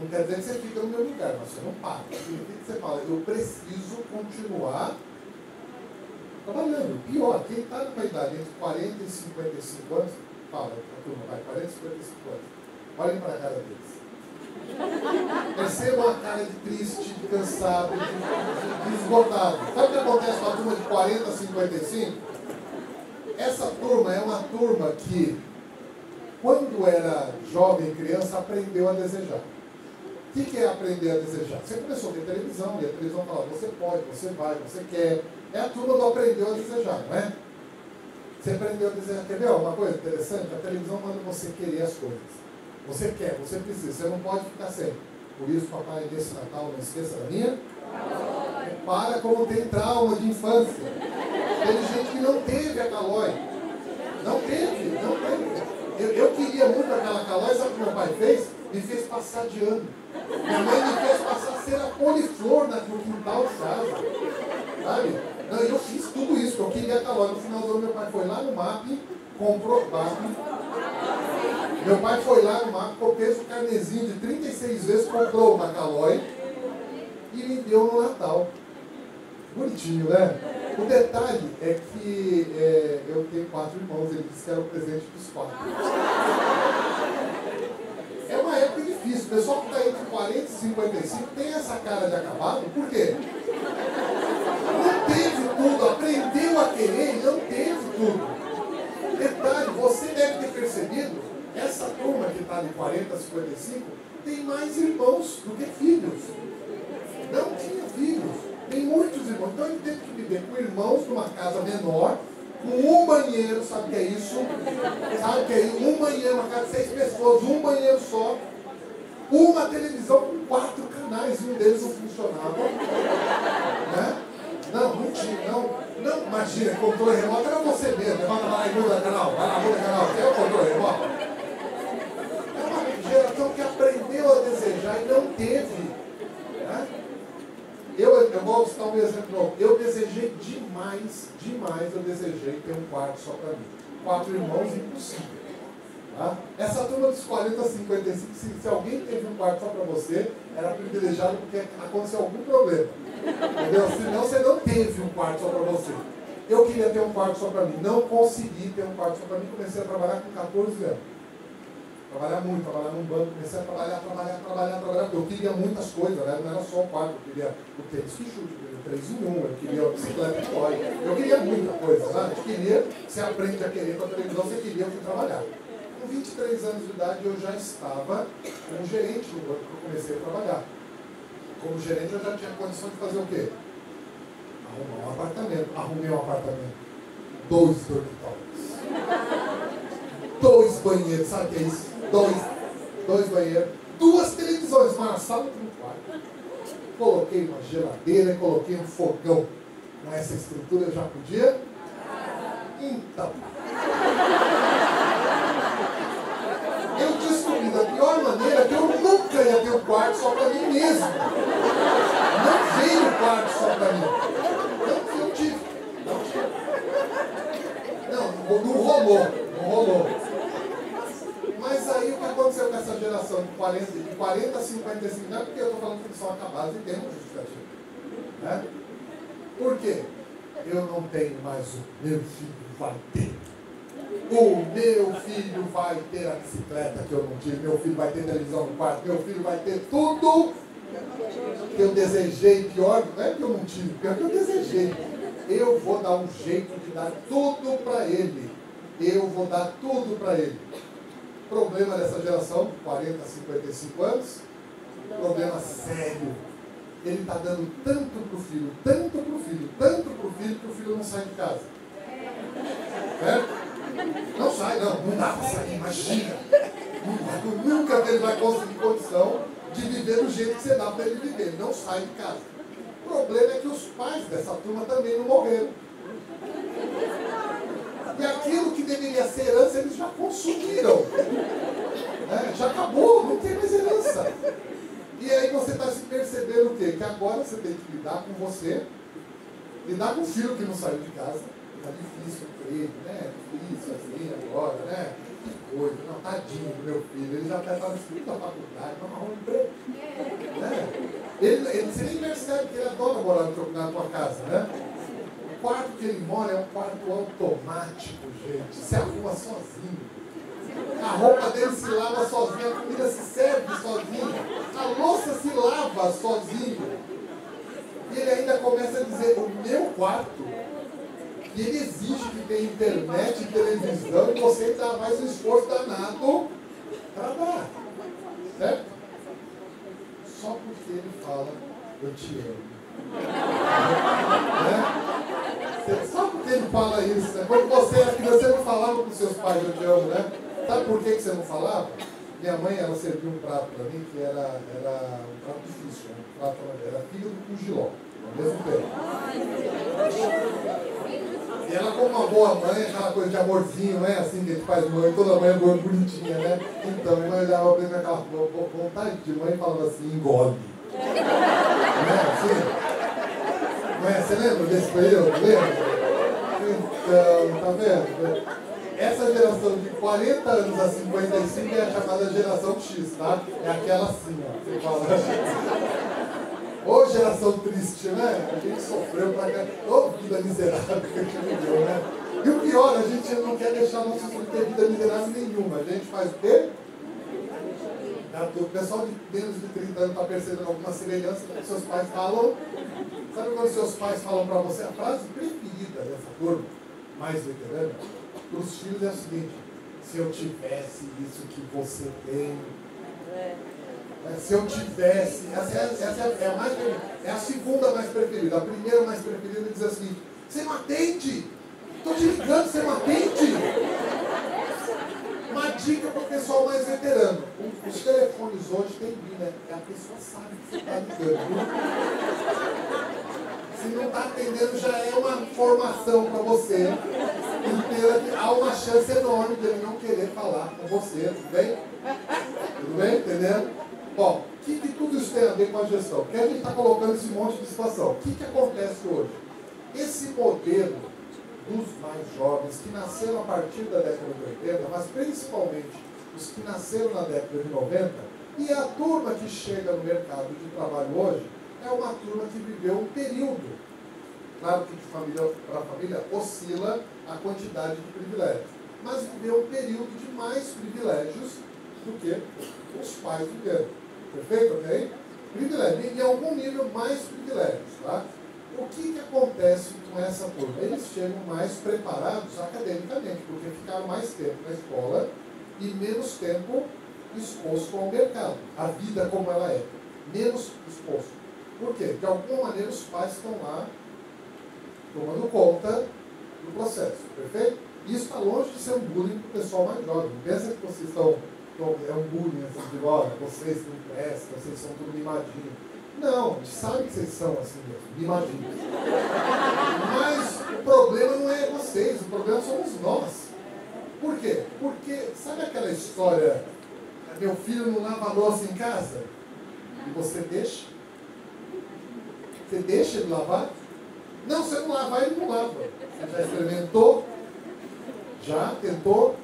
Não quer dizer que você fica no meu lugar, mas você não para. O que você fala? Eu preciso continuar trabalhando. Pior, quem está na idade entre 40 e 55 anos, fala, a turma vai, 40 e 55 anos, olhem para a cara deles. Percebam a cara de triste, de cansado, de esgotado. Sabe o que acontece com a turma de 40 a 55? Essa turma é uma turma que, quando era jovem, criança, aprendeu a desejar. O que é aprender a desejar? Você começou a ver televisão, e a televisão falava, você pode, você vai, você quer. É a turma do aprendeu a desejar, não é? Você aprendeu a desejar. Quer ver uma coisa interessante? A televisão manda você querer as coisas. Você quer, você precisa, você não pode ficar sem. Por isso, papai, nesse Natal, não esqueça da minha. Para como tem trauma de infância. Tem gente que não teve a calói. Não teve. Eu queria muito aquela calói, sabe o que meu pai fez? Me fez passar de ano. Minha mãe me fez passar cera coliflor no quintal de casa. Sabe? Não, eu fiz tudo isso, eu queria calói. No final do ano, meu pai foi lá no MAP, comprou Meu pai foi lá no MAP, fez um carnezinho de 36 vezes, comprou uma calói e me deu no Natal. Bonitinho, né? O detalhe é que eu tenho 4 irmãos, ele disse que era o presente dos 4. É uma época difícil. O pessoal que está entre 40 e 55 tem essa cara de acabado. Por quê? Não teve tudo. Aprendeu a querer e não teve tudo. Detalhe, você deve ter percebido, essa turma que está de 40 a 55 tem mais irmãos do que filhos. Não tinha filhos. Tem muitos irmãos. Então ele teve que viver com irmãos numa casa menor, com um banheiro, sabe o que é isso? Sabe o que é isso? Um banheiro, uma casa de 6 pessoas, um banheiro só. Uma televisão com 4 canais, um deles não funcionava. Né? Não, imagina, controle remoto era você mesmo. Levanta lá e muda canal, vai lá, muda canal, tem o controle remoto. É uma geração que aprendeu a desejar e não teve. Né? Eu vou citar um exemplo. Eu desejei demais, eu desejei ter um quarto só para mim. 4 irmãos, impossível. Tá? Essa turma dos 40 a 55, se alguém teve um quarto só para você, era privilegiado porque aconteceu algum problema. Entendeu? Senão você não teve um quarto só para você. Eu queria ter um quarto só para mim, não consegui ter um quarto só para mim, comecei a trabalhar com 14 anos. Trabalhar muito, trabalhar num banco, comecei a trabalhar, porque eu queria muitas coisas, né? Não era só o quarto, eu queria o tênis que chute, eu queria o 3 em 1, eu queria a bicicleta que corre, eu queria muita coisa, sabe? Eu queria, você aprende a querer com a televisão, você queria, eu fui trabalhar. Com 23 anos de idade eu já estava como gerente no banco que eu comecei a trabalhar. Como gerente eu já tinha condição de fazer o quê? Arrumar um apartamento. Arrumei um apartamento. 2 dormitórios. 2 banheiros, sabe o que é isso? 2 banheiros, 2 televisões, uma sala e um quarto. Coloquei uma geladeira, coloquei um fogão. Com essa estrutura eu já podia? Então. Eu descobri da pior maneira que eu nunca ia ter um quarto só para mim mesmo. Não veio um quarto só para mim. Não tive. Não rolou. Mas aí o que aconteceu com essa geração de 40 a 55, não é porque eu estou falando que são acabados e tem uma justificativa. Né? Por quê? Eu não tenho mais o meu filho vai ter. O meu filho vai ter a bicicleta que eu não tive, meu filho vai ter televisão no quarto, meu filho vai ter tudo que eu desejei, pior, não é que eu não tive, pior que eu desejei. Eu vou dar um jeito de dar tudo para ele. Eu vou dar tudo para ele. Problema dessa geração, 40 a 55 anos, problema sério. Ele está dando tanto para o filho, que o filho não sai de casa. Certo? Não sai, não dá para sair, imagina. Nunca ele vai conseguir condição de viver do jeito que você dá para ele viver. Ele não sai de casa. O problema é que os pais dessa turma também não morreram. E aquilo que deveria ser herança, eles já consumiram. Já acabou, não tem mais herança. E aí você está se percebendo o quê? Que agora você tem que lidar com você, lidar com o filho que não saiu de casa. Está difícil o emprego, né? Difícil assim agora, né? Que coisa, não, tadinho do meu filho. Ele já está no estudo da faculdade, mas arruma um emprego. Você nem percebe que ele adora morar na tua casa, né? O quarto que ele mora é um quarto automático, gente. Você arruma sozinho. Ah, roupa dele se lava sozinha, a comida se serve sozinha, a louça se lava sozinha. E ele ainda começa a dizer, o meu quarto, que ele exige que tenha internet, televisão, e você dá mais um esforço danado para dar. Certo? Só porque ele fala, eu te amo. Né? Só porque ele fala isso, né? Quando você era criança, você não falava com seus pais, eu te amo, né? Sabe por que você não falava? Minha mãe, ela serviu um prato para mim, que era um prato difícil, né? Um prato, era filho do giló, ao mesmo tempo. E ela, como uma boa mãe, aquela coisa de amorzinho, né? Assim que a gente faz mãe, toda mãe é boa, bonitinha, né? Então, eu olhava pra mim com aquela vontade de mãe e falava assim, engole. Não é assim? Você lembra desse período? Lembra? Então, tá vendo? Essa geração de 40 anos a 55 é a chamada geração X, tá? É aquela assim, ó. Você fala. Ô geração triste, né? A gente sofreu pra cá. Ô vida miserável que a gente viveu, né? E o pior, a gente não quer deixar nossos filhos ter vida miserável nenhuma. A gente faz o quê? O pessoal de menos de 30 anos está percebendo alguma semelhança com o que seus pais falam. Sabe quando seus pais falam pra você a frase preferida dessa turma? Mais veterana? Para os filhos é o seguinte, se eu tivesse isso que você tem, se eu tivesse, essa é a segunda mais preferida, a primeira mais preferida diz assim, você não atende, estou te ligando, você não atende. Uma dica para o pessoal mais veterano, os telefones hoje tem BIM, né? A pessoa sabe que você está ligando. Se não está atendendo, já é uma formação para você. Há uma chance enorme de ele não querer falar com você, tudo bem? Tudo bem? Entendendo? Bom, o que tudo isso tem a ver com a gestão? Porque a gente está colocando esse monte de situação. O que acontece hoje? Esse modelo dos mais jovens que nasceram a partir da década de 80, mas principalmente os que nasceram na década de 90, e a turma que chega no mercado de trabalho hoje, é uma turma que viveu um período. Claro que de família para família oscila a quantidade de privilégios, mas viveu um período de mais privilégios do que os pais viveram. Perfeito? Ok? Privilégios. Em algum nível, mais privilégios. Tá? O que acontece com essa turma? Eles chegam mais preparados academicamente, porque ficaram mais tempo na escola e menos tempo exposto ao mercado. A vida como ela é. Menos exposto. Por quê? De alguma maneira os pais estão lá tomando conta do processo, perfeito? Isso está longe de ser um bullying para o pessoal mais jovem. Não pensa que vocês estão... É um bullying assim, de olha, vocês não prestam, vocês são tudo mimadinhos. Não, a gente sabe que vocês são assim mesmo, mimadinhos. Mas o problema não é vocês, o problema somos nós. Por quê? Porque, sabe aquela história, meu filho não lava a louça em casa? E você deixa? Você deixa ele lavar? Não, se eu não lavar, ele não lava. Você já experimentou? Já tentou?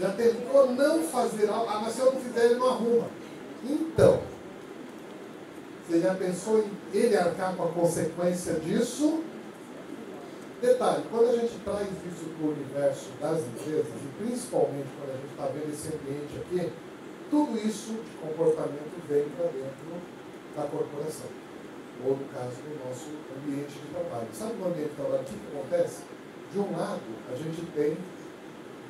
Já tentou não fazer algo? Ah, mas se eu não fizer, ele não arruma. Então, você já pensou em ele arcar com a consequência disso? Detalhe, quando a gente traz isso para o universo das empresas, e principalmente quando a gente está vendo esse ambiente aqui, tudo isso de comportamento vem para dentro da corporação. Ou no caso do nosso ambiente de trabalho. Sabe no ambiente de trabalho o que acontece? De um lado, a gente tem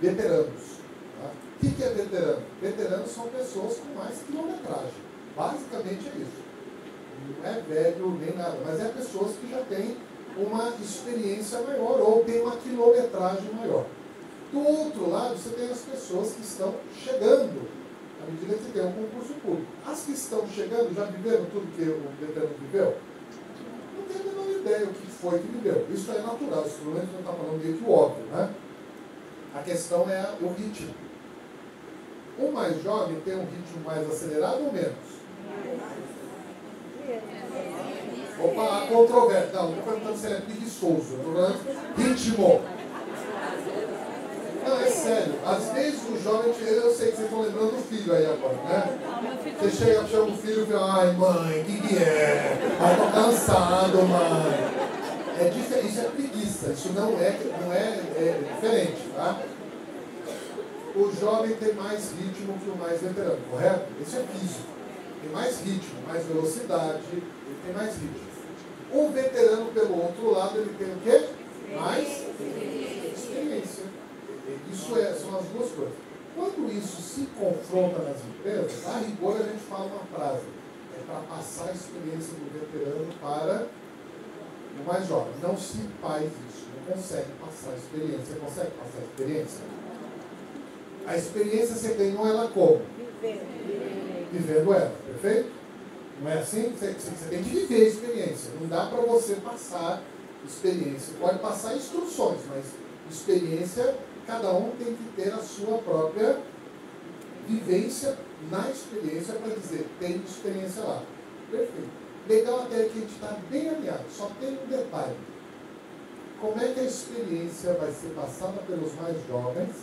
veteranos. Tá? O que é veterano? Veteranos são pessoas com mais quilometragem. Basicamente é isso. Não é velho nem nada, mas é pessoas que já têm uma experiência maior ou têm uma quilometragem maior. Do outro lado, você tem as pessoas que estão chegando. À medida que tem um concurso público. As que estão chegando já viveram tudo que o veterano viveu? Não tem a menor ideia o que foi que viveu. Isso é natural, isso não está falando meio que óbvio, né? A questão é o ritmo. O mais jovem tem um ritmo mais acelerado ou menos? Opa, controverso. Não, não estou perguntando se ele é preguiçoso. Ritmo. Não, é sério. Às vezes o jovem, eu sei que vocês estão lembrando do filho aí agora, né? Você chega, chama o filho e fala, ai mãe, o que é? Ai, tô cansado, mãe. É diferente, isso é preguiça, isso não é diferente, tá? o jovem tem mais ritmo que o mais veterano, correto? Isso é físico. Tem mais ritmo, mais velocidade, ele tem mais ritmo. O veterano, pelo outro lado, ele tem o quê? Mais experiência. Isso é, são as duas coisas. Quando isso se confronta nas empresas, a rigor a gente fala uma frase, é para passar a experiência do veterano para o mais jovem. Não se faz isso, não consegue passar a experiência. Você consegue passar a experiência? A experiência você ganhou ela como? Vivendo. Vivendo ela, perfeito? Não é assim? Você tem que viver a experiência. Não dá para você passar experiência. Pode passar instruções, mas experiência, cada um tem que ter a sua própria vivência na experiência para dizer, tem experiência lá. Perfeito. Legal até que a gente está bem alinhado. Só tem um detalhe. Como é que a experiência vai ser passada pelos mais jovens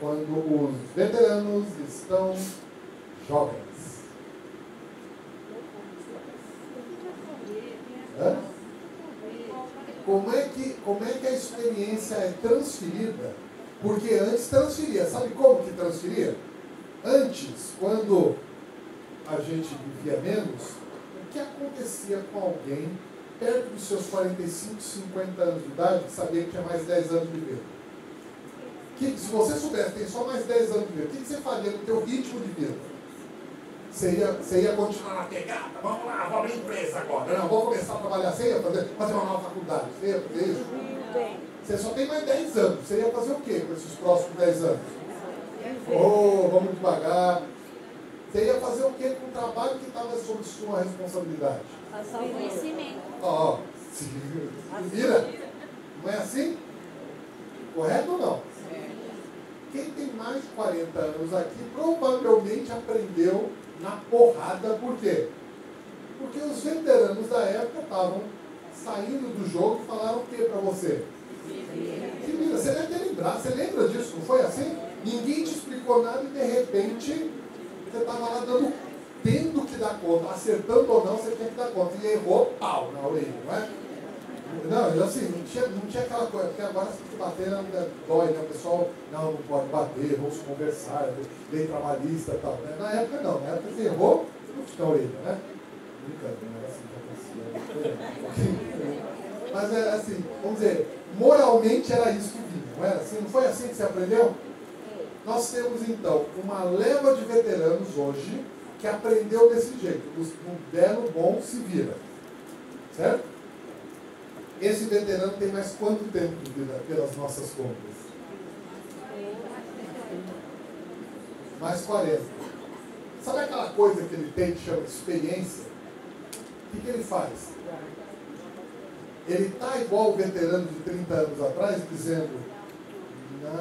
quando os veteranos estão jovens? Hã? Como é que a experiência é transferida? Porque antes transferia. Sabe como que transferia? Antes, quando a gente vivia menos, o que acontecia com alguém perto dos seus 45, 50 anos de idade que sabia que tinha mais 10 anos de vida? Que, se você soubesse que tem só mais 10 anos de vida, o que você faria no teu ritmo de vida? Você ia continuar na pegada? Vamos lá, vou abrir empresa agora. Não, vou começar a trabalhar. Você ia fazer uma nova faculdade? Você ia fazer isso? Você só tem mais 10 anos. Você ia fazer o quê com esses próximos 10 anos? Oh, vamos devagar. Você ia fazer o quê com o trabalho que estava sob sua responsabilidade? Passar o conhecimento. Ó, se vira. Não é assim? Correto ou não? Quem tem mais de 40 anos aqui provavelmente aprendeu na porrada. Por quê? Porque os veteranos da época estavam saindo do jogo e falaram o que para você? Se vira. Você deve até lembrar. Você lembra disso? Não foi assim? Ninguém te explicou nada e de repente você estava lá tendo que dar conta. Acertando ou não, você tinha que dar conta. E errou, pau, na orelha, não é? Não, assim, não tinha aquela coisa, porque agora se bater dói, né? O pessoal, não pode bater, vamos conversar, lei trabalhista e tal, né? Na época não, na época você errou, você não fica a orelha, né? Brincando, não era assim que acontecia. Mas era assim, vamos dizer, moralmente era isso que vinha, não era assim? Não foi assim que você aprendeu? Nós temos então uma leva de veteranos hoje que aprendeu desse jeito, um belo bom se vira, certo? Esse veterano tem mais quanto tempo de vida pelas nossas contas? Mais 40. Sabe aquela coisa que ele tem que chama de experiência? O que ele faz? Ele está igual o veterano de 30 anos atrás, dizendo, não,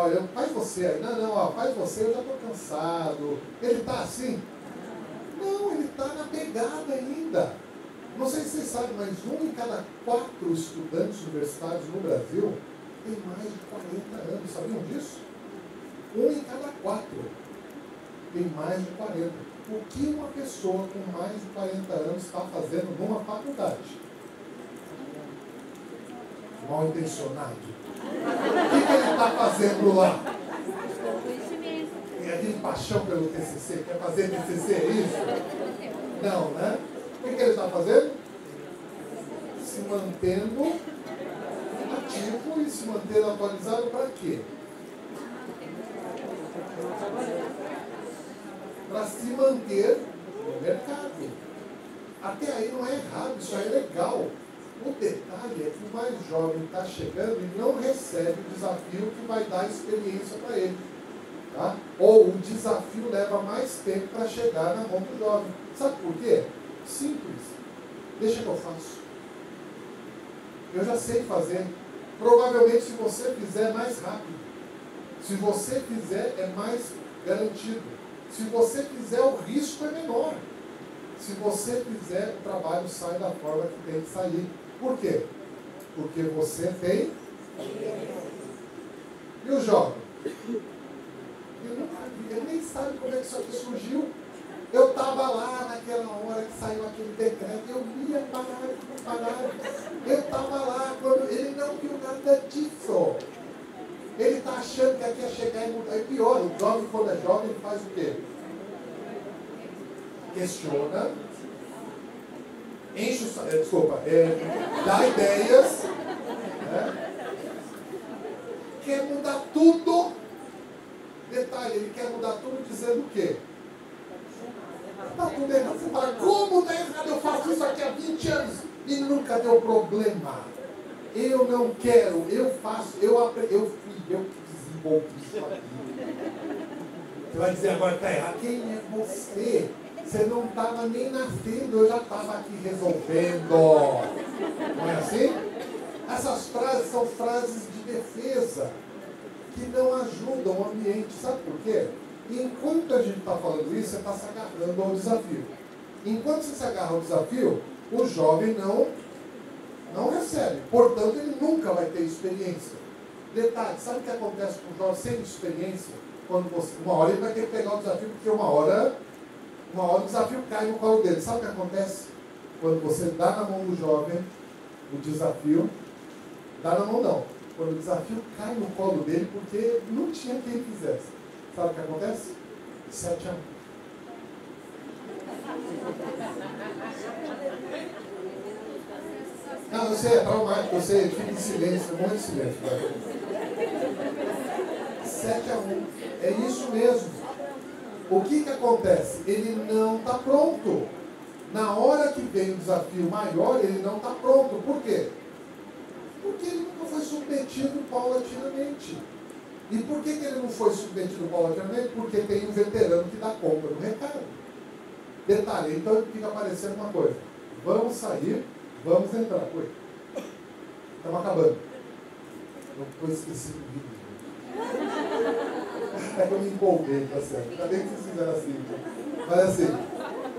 olha, faz você aí, não, faz você, eu já estou cansado. Ele está assim? Não, ele está na pegada ainda. Não sei se vocês sabem, mas 1 em cada 4 estudantes universitários no Brasil tem mais de 40 anos. Sabiam disso? 1 em cada 4 tem mais de 40. O que uma pessoa com mais de 40 anos está fazendo numa faculdade? Mal intencionado. O que ele está fazendo lá? Ele tem paixão pelo TCC. Quer fazer TCC? É isso? Não, né? O que ele está fazendo? Se mantendo ativo e se mantendo atualizado para quê? Para se manter no mercado. Até aí não é errado, isso aí é legal. O detalhe é que o mais jovem está chegando e não recebe o desafio que vai dar experiência para ele. Tá? Ou o desafio leva mais tempo para chegar na mão do jovem. Sabe por quê? Simples. Deixa que eu faço. Eu já sei fazer. Provavelmente, se você fizer, é mais rápido. Se você fizer, é mais garantido. Se você fizer, o risco é menor. Se você fizer, o trabalho sai da forma que tem que sair. Por quê? Porque você tem... E o jovem? Ele nem sabe como é que isso aqui surgiu. Eu estava lá naquela hora que saiu aquele decreto, eu lia parágrafo. Eu estava lá quando ele não viu nada disso. Ele está achando que aqui ia chegar e mudar. E pior, o jovem, quando é jovem, ele faz o quê? Questiona, enche o... dá ideias, né? Quer mudar tudo. Detalhe, ele quer mudar tudo dizendo o quê? Tá tudo errado. Você fala, como tá errado? Eu faço isso aqui há 20 anos e nunca deu problema. Eu não quero, eu faço, eu que desenvolvo isso aqui. Você vai dizer agora tá errado. Quem é você? Você não estava nem nascendo, eu já estava aqui resolvendo. Não é assim? Essas frases são frases de defesa que não ajudam o ambiente. Sabe por quê? Enquanto a gente está falando isso, você está se agarrando ao desafio. Enquanto você se agarra ao desafio, o jovem não recebe. Portanto, ele nunca vai ter experiência. Detalhe, sabe o que acontece com o jovem sem experiência? Quando você, uma hora ele vai ter que pegar o desafio, porque uma hora o desafio cai no colo dele. Sabe o que acontece? Quando você dá na mão do jovem o desafio, dá na mão não. Quando o desafio cai no colo dele, porque não tinha quem quisesse. Sabe o que acontece? 7 a 1. Não, você é traumático, você fica em silêncio, um monte de silêncio. 7 a 1. É isso mesmo. O que que acontece? Ele não está pronto. Na hora que vem o desafio maior, ele não está pronto. Por quê? Porque ele nunca foi submetido paulatinamente. E por que que ele não foi submetido paulatinamente? Porque tem um veterano que dá conta do recado. Detalhe, então fica aparecendo uma coisa. Vamos sair, vamos entrar. Oi. Estamos acabando. Eu esqueci do vídeo. É que eu me empolguei, tá certo. Ainda bem que vocês fizeram assim. Mas assim,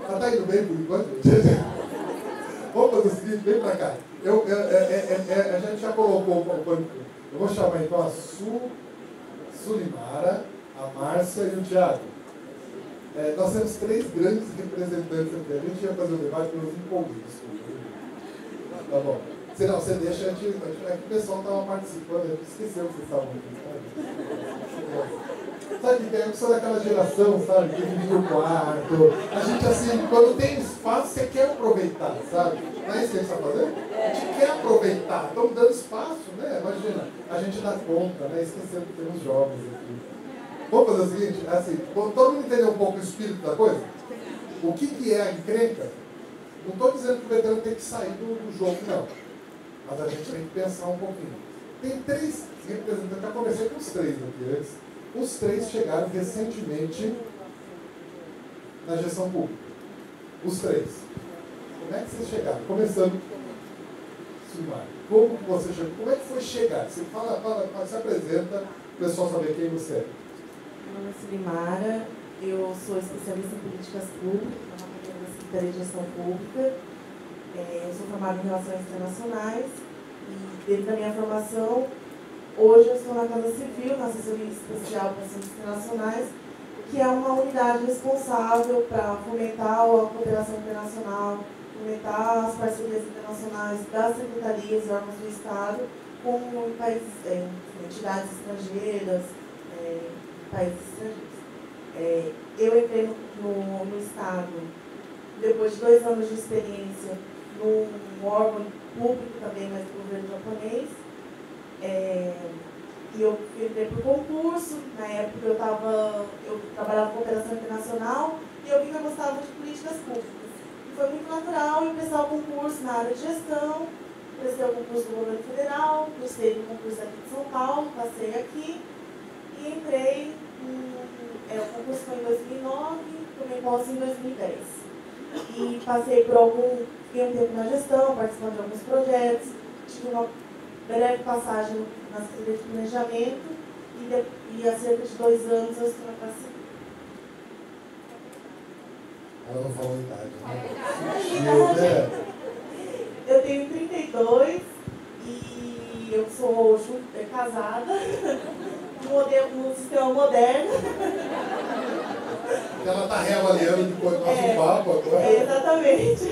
ela tá indo bem por enquanto? Vamos fazer o seguinte, vem pra cá. A gente já colocou o pânico. Eu vou chamar então a Sulimara, a Márcia e o Thiago. Nós temos 3 grandes representantes aqui. A gente ia fazer o debate pelos empolgueiros. Tá bom. Se não, você deixa a gente. É que o pessoal estava participando, a gente esqueceu que vocês estavam aqui. Sabe, eu sou daquela geração, sabe, que dividiu o quarto. A gente, assim, quando tem espaço, você quer aproveitar, sabe? Não é isso que a gente está fazendo? A gente quer aproveitar, estão dando espaço, né? Imagina, a gente dá conta, né? Esquecendo que temos jovens aqui. Vamos fazer o seguinte, assim, todo mundo entender um pouco o espírito da coisa? O que que é a encrenca? Não estou dizendo que o veterano tem que sair do jogo, não. Mas a gente tem que pensar um pouquinho. Tem 3 representantes, já comecei com os 3 aqui antes. Os 3 chegaram recentemente na gestão pública. Os 3. Como é que vocês chegaram? Começando. Como você chegou? Como é que foi chegar? Você fala, se apresenta, o pessoal saber quem você é. Meu nome é Sulimara, eu sou especialista em políticas públicas, na matéria da Secretaria de Gestão Pública. Eu sou formada em Relações Internacionais e, devido à minha formação, hoje eu estou na Casa Civil, na Assessoria Especial para Assuntos Internacionais, que é uma unidade responsável para fomentar a cooperação internacional, fomentar as parcerias internacionais das secretarias e órgãos do Estado com países, entidades estrangeiras, países estrangeiros. Eu entrei no Estado, depois de 2 anos de experiência, num órgão público também, mas do governo japonês. E eu entrei por concurso, na época eu trabalhava com cooperação internacional e eu vi que eu gostava de políticas públicas. Foi muito natural eu prestar o concurso na área de gestão, prestei o concurso do governo federal, prestei o concurso aqui de São Paulo, passei aqui e entrei, o concurso foi em 2009, tomei posse em 2010. E passei por fiquei um tempo na gestão, participando de alguns projetos, tive uma breve passagem na Secretaria de Planejamento e há cerca de 2 anos eu estou na Casa Civil. Ela não falou a idade, né? Eu tenho 32 e eu sou casada, no sistema moderno. Ela está reavaliando depois do nosso papo agora. Exatamente.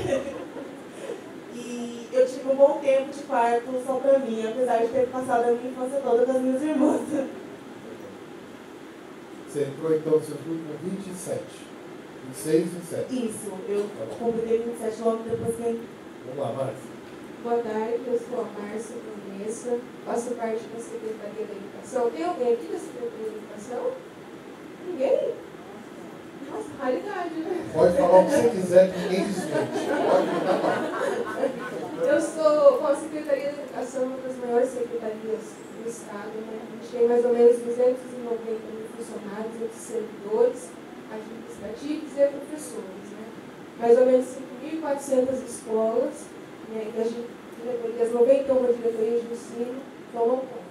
E eu tive um bom tempo de quarto só para mim, apesar de ter passado a minha infância toda com as minhas irmãs. Você entrou então no circuito com 27. 26 e 27. Isso, eu completei 27 logo depois que... Vamos lá, Márcia. Boa tarde, eu sou a Márcia Vanessa, faço parte da Secretaria da Educação. Tem alguém aqui da Secretaria da Educação? Ninguém? Nossa, raridade, né? Pode falar o que você quiser, que ninguém discute. Eu sou com a Secretaria da Educação, uma das maiores secretarias do Estado, né? A gente tem mais ou menos 290 mil funcionários, entre servidores, administrativos e professores, né? Mais ou menos 5.400 escolas, né? E as 91 diretorias de ensino tomam conta.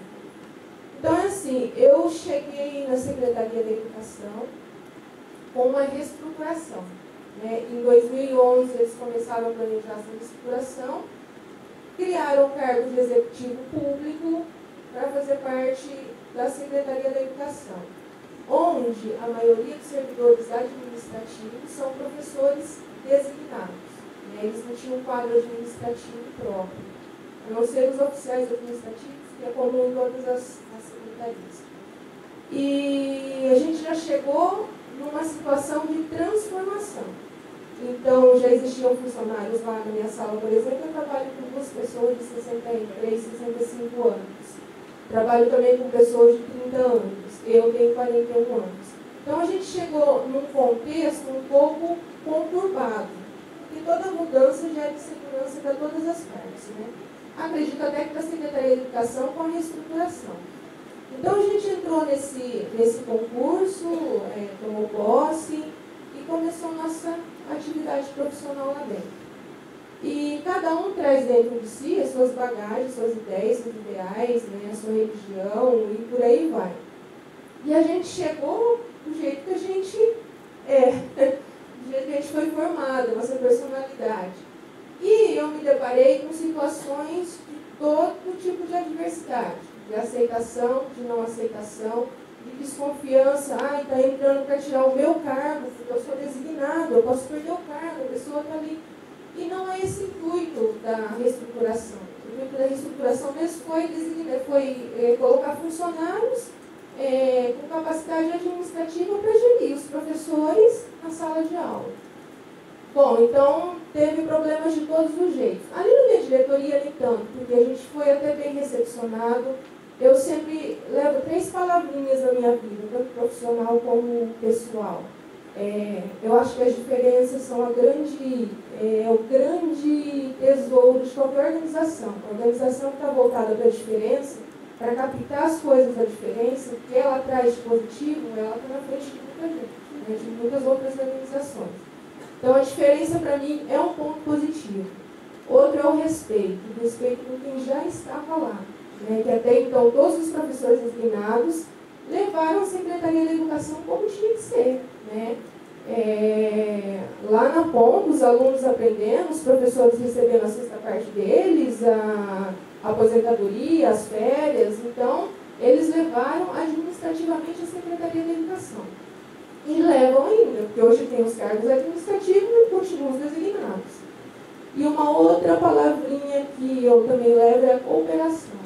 Então, assim, eu cheguei na Secretaria da Educação com uma reestruturação, né? Em 2011, eles começaram a planejar essa reestruturação, criaram um cargo de executivo público para fazer parte da Secretaria da Educação, onde a maioria dos servidores administrativos são professores designados, né? Eles não tinham um quadro administrativo próprio, a não ser os oficiais administrativos, que é comum em todas as secretarias. E a gente já chegou numa situação de transformação. Então, já existiam funcionários lá na minha sala, por exemplo, eu trabalho com duas pessoas de 63, 65 anos. Trabalho também com pessoas de 30 anos, eu tenho 41 anos. Então, a gente chegou num contexto um pouco conturbado, porque toda mudança gera insegurança para todas as partes, né? Acredito até que para a Secretaria de Educação com a reestruturação. Então, a gente entrou nesse concurso, tomou posse e começou nossa atividade profissional lá dentro. E cada um traz dentro de si as suas bagagens, suas ideias, seus ideais, né, a sua religião e por aí vai. E a gente chegou do jeito que a gente é, do jeito que a gente foi formada, nossa personalidade. E eu me deparei com situações de todo tipo de adversidade. De aceitação, de não aceitação, de desconfiança. Ah, está entrando para tirar o meu cargo, porque eu sou designado, eu posso perder o cargo, a pessoa está ali. E não é esse intuito da reestruturação. O intuito da reestruturação mesmo foi colocar funcionários com capacidade administrativa para gerir os professores na sala de aula. Bom, então teve problemas de todos os jeitos. Ali na minha diretoria, nem tanto, porque a gente foi até bem recepcionado. Eu sempre levo 3 palavrinhas na minha vida, tanto profissional como pessoal. Eu acho que as diferenças são o grande tesouro de qualquer organização. A organização que está voltada para a diferença, para captar as coisas da diferença, o que ela traz de positivo, ela está na frente de muita gente, né, de muitas outras organizações. Então, a diferença, para mim, é um ponto positivo. Outro é o respeito por quem já estava lá, né? Que até então, todos os professores designados levaram a Secretaria da Educação como tinha que ser, né? Lá na ponta, os alunos aprendendo, os professores recebendo a sexta parte deles, a aposentadoria, as férias. Então, eles levaram administrativamente a Secretaria da Educação. E levam ainda, porque hoje tem os cargos administrativos e continuam designados. E uma outra palavrinha que eu também levo é a cooperação.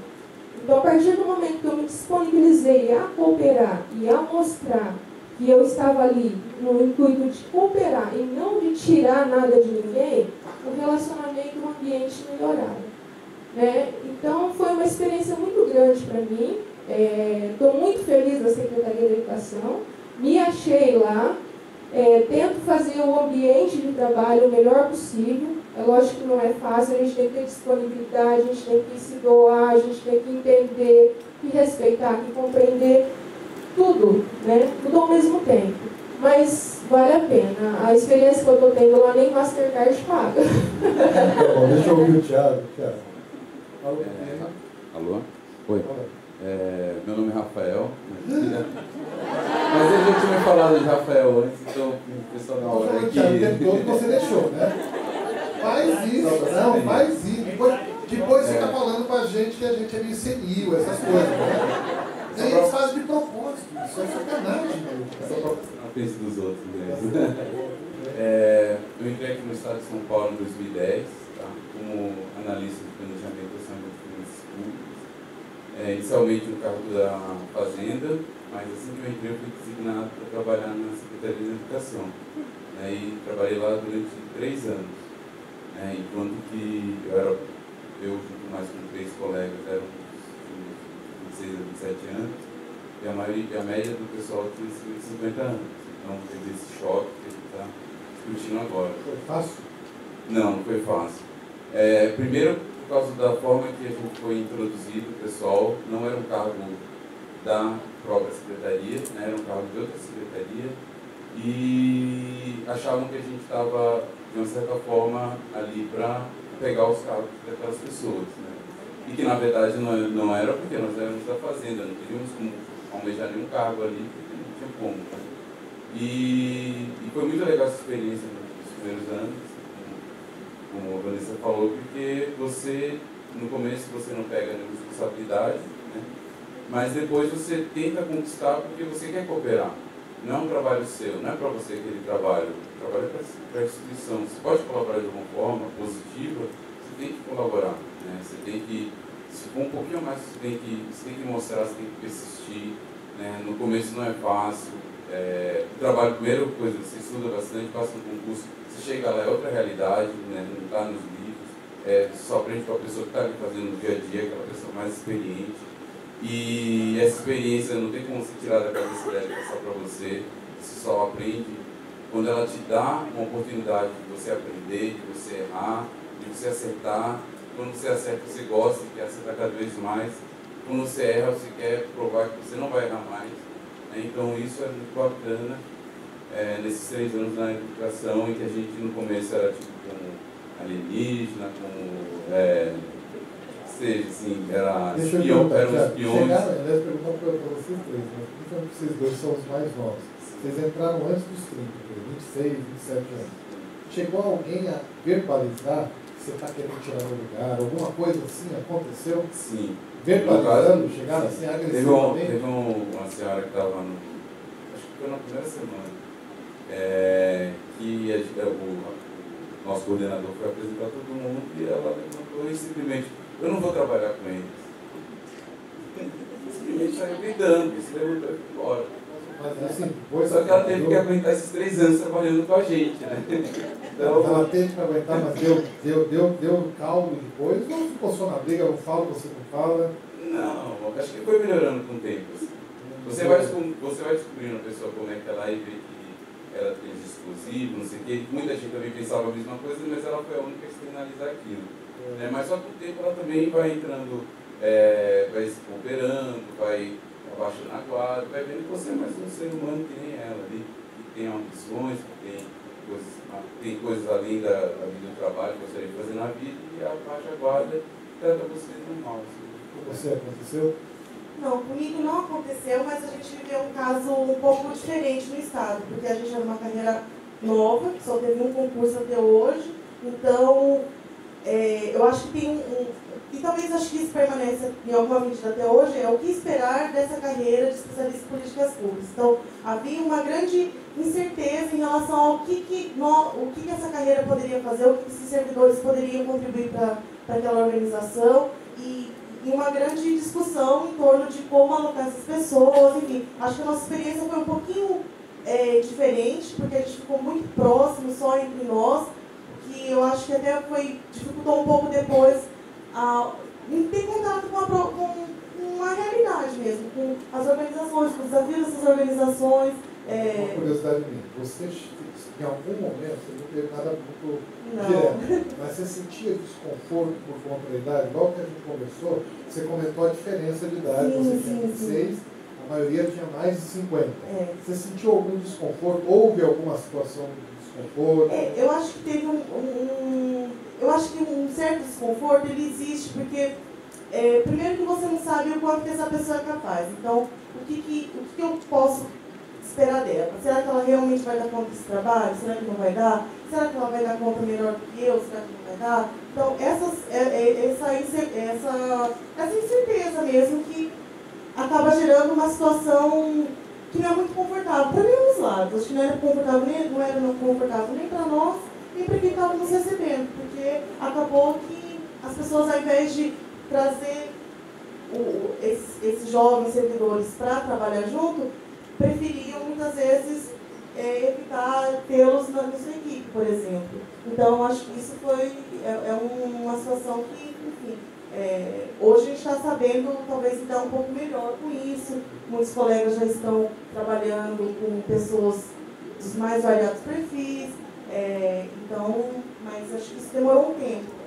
Então, a partir do momento que eu me disponibilizei a cooperar e a mostrar que eu estava ali no intuito de cooperar e não de tirar nada de ninguém, o relacionamento e o ambiente melhoraram, né? Então, foi uma experiência muito grande para mim. Estou muito feliz na Secretaria da Educação. Me achei lá, tento fazer o ambiente de trabalho o melhor possível. É lógico que não é fácil, a gente tem que ter disponibilidade, a gente tem que se doar, a gente tem que entender, que respeitar, que compreender tudo, né? Tudo ao mesmo tempo. Mas vale a pena. A experiência que eu estou tendo lá nem Mastercard paga. Bom, deixa eu ouvir o Thiago. Alô? Alô? Oi. Meu nome é Rafael. Mas eu já tinha falado de Rafael antes, então o pessoal na hora aqui... O tempo todo você deixou, né? Faz isso, não, faz isso. Depois você está falando pra gente que a gente é meio senil, essas coisas, né? E aí eles fazem de propósito, isso é sacanagem. Só pra... a frente dos outros mesmo. Eu entrei aqui no Estado de São Paulo em 2010, tá? Como analista de planejamento e ação de finanças públicas. Inicialmente no cargo da Fazenda, mas assim que eu entrei eu fui designado para trabalhar na Secretaria da Educação. E trabalhei lá durante 3 anos, enquanto que eu junto mais com 3 colegas, éramos 16 a 27 anos, e a média do pessoal tinha 50 anos. Então teve esse choque que a gente está discutindo agora. Foi fácil? Não, não foi fácil. Primeiro, por causa da forma que a gente foi introduzido, o pessoal não era um cargo da própria secretaria, né? Era um cargo de outra secretaria, e achavam que a gente estava, de uma certa forma, ali para pegar os cargos daquelas pessoas, né? E que, na verdade, não era, porque nós éramos da Fazenda, não teríamos como almejar nenhum cargo ali, porque não tinha como. Né? E foi muito legal essa experiência nos primeiros anos, como a Vanessa falou, porque você, no começo, você não pega nenhuma responsabilidade, né? Mas depois você tenta conquistar porque você quer cooperar. Não é um trabalho seu, não é para você aquele trabalho. O trabalho é para a instituição. Você pode colaborar de alguma forma positiva, você tem que colaborar, né? Você tem que, se for um pouquinho mais, você tem que mostrar, você tem que persistir, né? No começo não é fácil. O trabalho, primeira coisa, você estuda bastante, passa no concurso, você chega lá, é outra realidade, né? Não está nos livros, só aprende com a pessoa que está ali fazendo no dia a dia, aquela pessoa mais experiente. E essa experiência não tem como se tirar da cabeça dela e passar para você, você só aprende quando ela te dá uma oportunidade de você aprender, de você errar, de você acertar. Quando você acerta, você gosta, você quer acertar cada vez mais. Quando você erra, você quer provar que você não vai errar mais. Então isso é muito bacana, nesses 3 anos na educação, em que a gente no começo era tipo como alienígena, como seja assim, era espião, eram espiões. Aliás, perguntar para vocês 3, mas por que vocês 2 são os mais novos? Vocês entraram antes dos 30, 26, 27 anos. Chegou alguém a verbalizar que você está querendo tirar do lugar? Alguma coisa assim aconteceu? Sim. Verbalizando, chegaram assim, agressivamente. Teve uma senhora que estava no... Acho que foi na primeira semana. Que o nosso coordenador foi apresentar todo mundo e ela levantou e simplesmente, eu não vou trabalhar com eles. Simplesmente saiu gritando, se levantou e foi embora. Mas, assim, só que ela teve que aguentar esses 3 anos trabalhando com a gente, né? Então, ela teve que aguentar, mas deu caldo depois? Ou ficou só na briga, eu falo, você não fala? Não, acho que foi melhorando com o tempo. Você vai descobrindo a pessoa como é que ela é e vê que ela tem explosivo, não sei o quê. Muita gente também pensava a mesma coisa, mas ela foi a única a externalizar aquilo. Né? Mas só com o tempo ela também vai entrando, vai se cooperando, vai... abaixando a guarda, vai vendo que você é mais um ser humano que nem ela ali, que tem ambições, que tem coisas além da vida do trabalho que você tem que fazer na vida, e abaixa a guarda trata você normal. Com você aconteceu? Não, comigo não aconteceu, mas a gente viveu um caso um pouco diferente no Estado, porque a gente era uma carreira nova, só teve um concurso até hoje, então eu acho que tem e talvez acho que isso permaneça em alguma medida até hoje, é o que esperar dessa carreira de especialista em políticas públicas. Então, havia uma grande incerteza em relação ao que essa carreira poderia fazer, o que esses servidores poderiam contribuir para aquela organização, e uma grande discussão em torno de como alocar essas pessoas, enfim. Acho que a nossa experiência foi um pouquinho diferente, porque a gente ficou muito próximo, só entre nós, que eu acho que até dificultou um pouco depois ter contato com a realidade mesmo, com as organizações, com os desafios dessas organizações. Uma curiosidade minha, você em algum momento, você não teve nada muito direto, mas você sentia desconforto por conta da idade? Logo que a gente conversou, você comentou a diferença de idade, sim, você tinha 26, a maioria tinha mais de 50. Você sentiu algum desconforto? Houve alguma situação de desconforto? Eu acho que teve eu acho que um certo desconforto, ele existe, porque, primeiro que você não sabe o quanto que essa pessoa é capaz. Então, o que eu posso esperar dela? Será que ela realmente vai dar conta desse trabalho? Será que não vai dar? Será que ela vai dar conta melhor do que eu? Será que não vai dar? Então, essa incerteza mesmo que acaba gerando uma situação que não é muito confortável para nenhum dos lados. Acho que não era confortável nem para nós, implicaram nos recebendo, porque acabou que as pessoas, ao invés de trazer esses jovens servidores para trabalhar junto, preferiam muitas vezes evitar tê-los na sua equipe, por exemplo. Então, acho que isso foi uma situação que, enfim, hoje a gente está sabendo, talvez, lidar um pouco melhor com isso. Muitos colegas já estão trabalhando com pessoas dos mais variados perfis, então, mas acho que isso demorou um tempo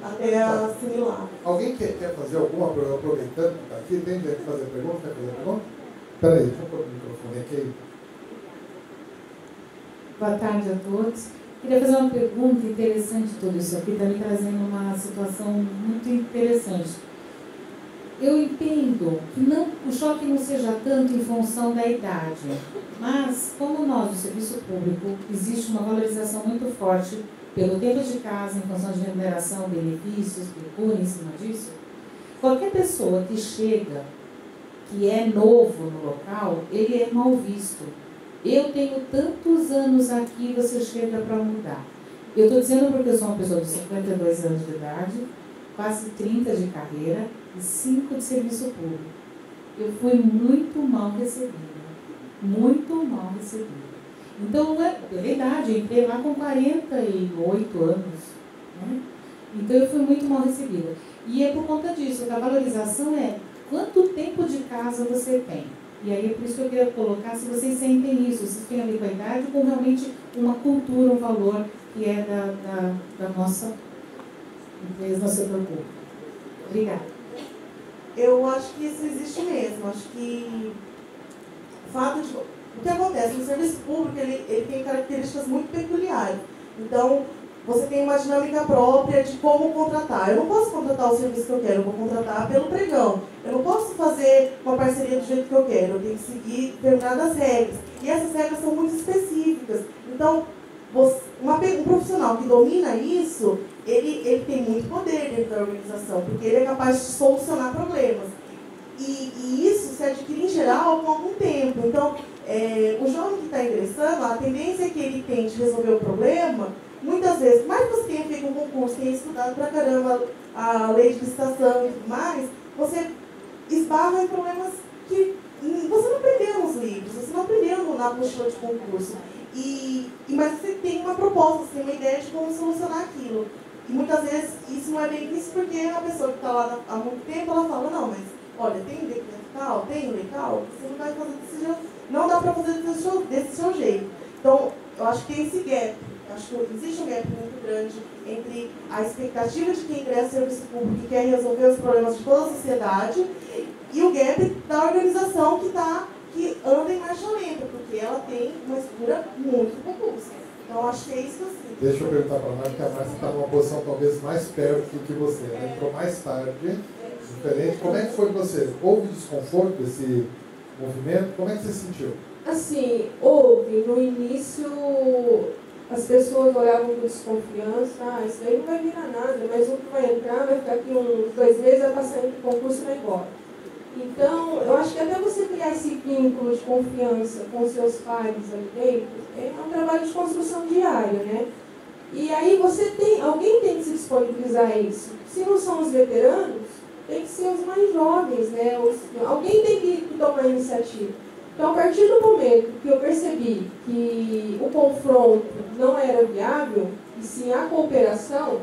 até assimilar. Alguém quer fazer alguma pergunta? Aproveitando que tá aqui, tem que fazer pergunta? Quer fazer pergunta? Espera aí, deixa eu pôr o microfone aqui. Boa tarde a todos. Queria fazer uma pergunta interessante, tudo isso aqui está me trazendo uma situação muito interessante. Eu entendo que não, o choque não seja tanto em função da idade, mas como nós, no serviço público, existe uma valorização muito forte pelo tempo de casa, em função de remuneração, benefícios, pecúnia em cima disso, qualquer pessoa que chega, que é novo no local, ele é mal visto. Eu tenho tantos anos aqui, você chega para mudar. Eu estou dizendo porque eu sou uma pessoa de 52 anos de idade, quase 30 de carreira e 5 de serviço público. Eu fui muito mal recebida. Muito mal recebida. Então, é verdade, eu entrei lá com 48 anos. Né? Então, eu fui muito mal recebida. E é por conta disso, a valorização é quanto tempo de casa você tem. E aí é por isso que eu queria colocar, se vocês sentem isso, se tem a ver com a idade ou realmente uma cultura, um valor que é da nossa empresa, do setor público. Obrigada. Eu acho que isso existe mesmo. Acho que o fato de... O que acontece? O serviço público ele tem características muito peculiares. Então, você tem uma dinâmica própria de como contratar. Eu não posso contratar o serviço que eu quero, eu vou contratar pelo pregão. Eu não posso fazer uma parceria do jeito que eu quero, eu tenho que seguir determinadas regras. E essas regras são muito específicas. Então, um profissional que domina isso, ele tem muito poder dentro da organização, porque ele é capaz de solucionar problemas. E isso se adquire, em geral, com algum tempo. Então, o jovem que está ingressando, a tendência é que ele tente resolver o problema. Muitas vezes, por mais que você tenha feito um concurso, tenha estudado pra caramba a lei de licitação e tudo mais, você esbarra em problemas que você não aprendeu nos livros, você não aprendeu na apostila de concurso. Mas você tem uma proposta, você tem uma ideia de como solucionar aquilo. E muitas vezes isso não é bem isso porque a pessoa que está lá há muito tempo, ela fala, não, mas olha, tem decreto tal, tem lei tal, você não vai fazer desse jeito, não dá para fazer desse seu jeito. Então, eu acho que tem esse gap. Acho que existe um gap muito grande entre a expectativa de quem ingressa no serviço público e quer resolver os problemas de toda a sociedade e o gap da organização que anda em marcha lenta, porque ela tem uma estrutura muito robusta. Então, acho que é isso assim. Deixa eu perguntar para a Márcia, que a Márcia está numa posição talvez mais perto do que você. Ela entrou mais tarde, diferente. Como é que foi para você? Houve desconforto desse movimento? Como é que você se sentiu? Assim, houve. No início... As pessoas olhavam com desconfiança, isso daí não vai virar nada, mas um que vai entrar, vai ficar aqui uns 2 meses, vai passar entre concurso e vai embora. Então, eu acho que até você criar esse vínculo de confiança com seus pares ali dentro, é um trabalho de construção diária, né? E aí alguém tem que se disponibilizar a isso. Se não são os veteranos, tem que ser os mais jovens, né? Alguém tem que tomar a iniciativa. Então, a partir do momento que eu percebi que o confronto não era viável, e sim a cooperação,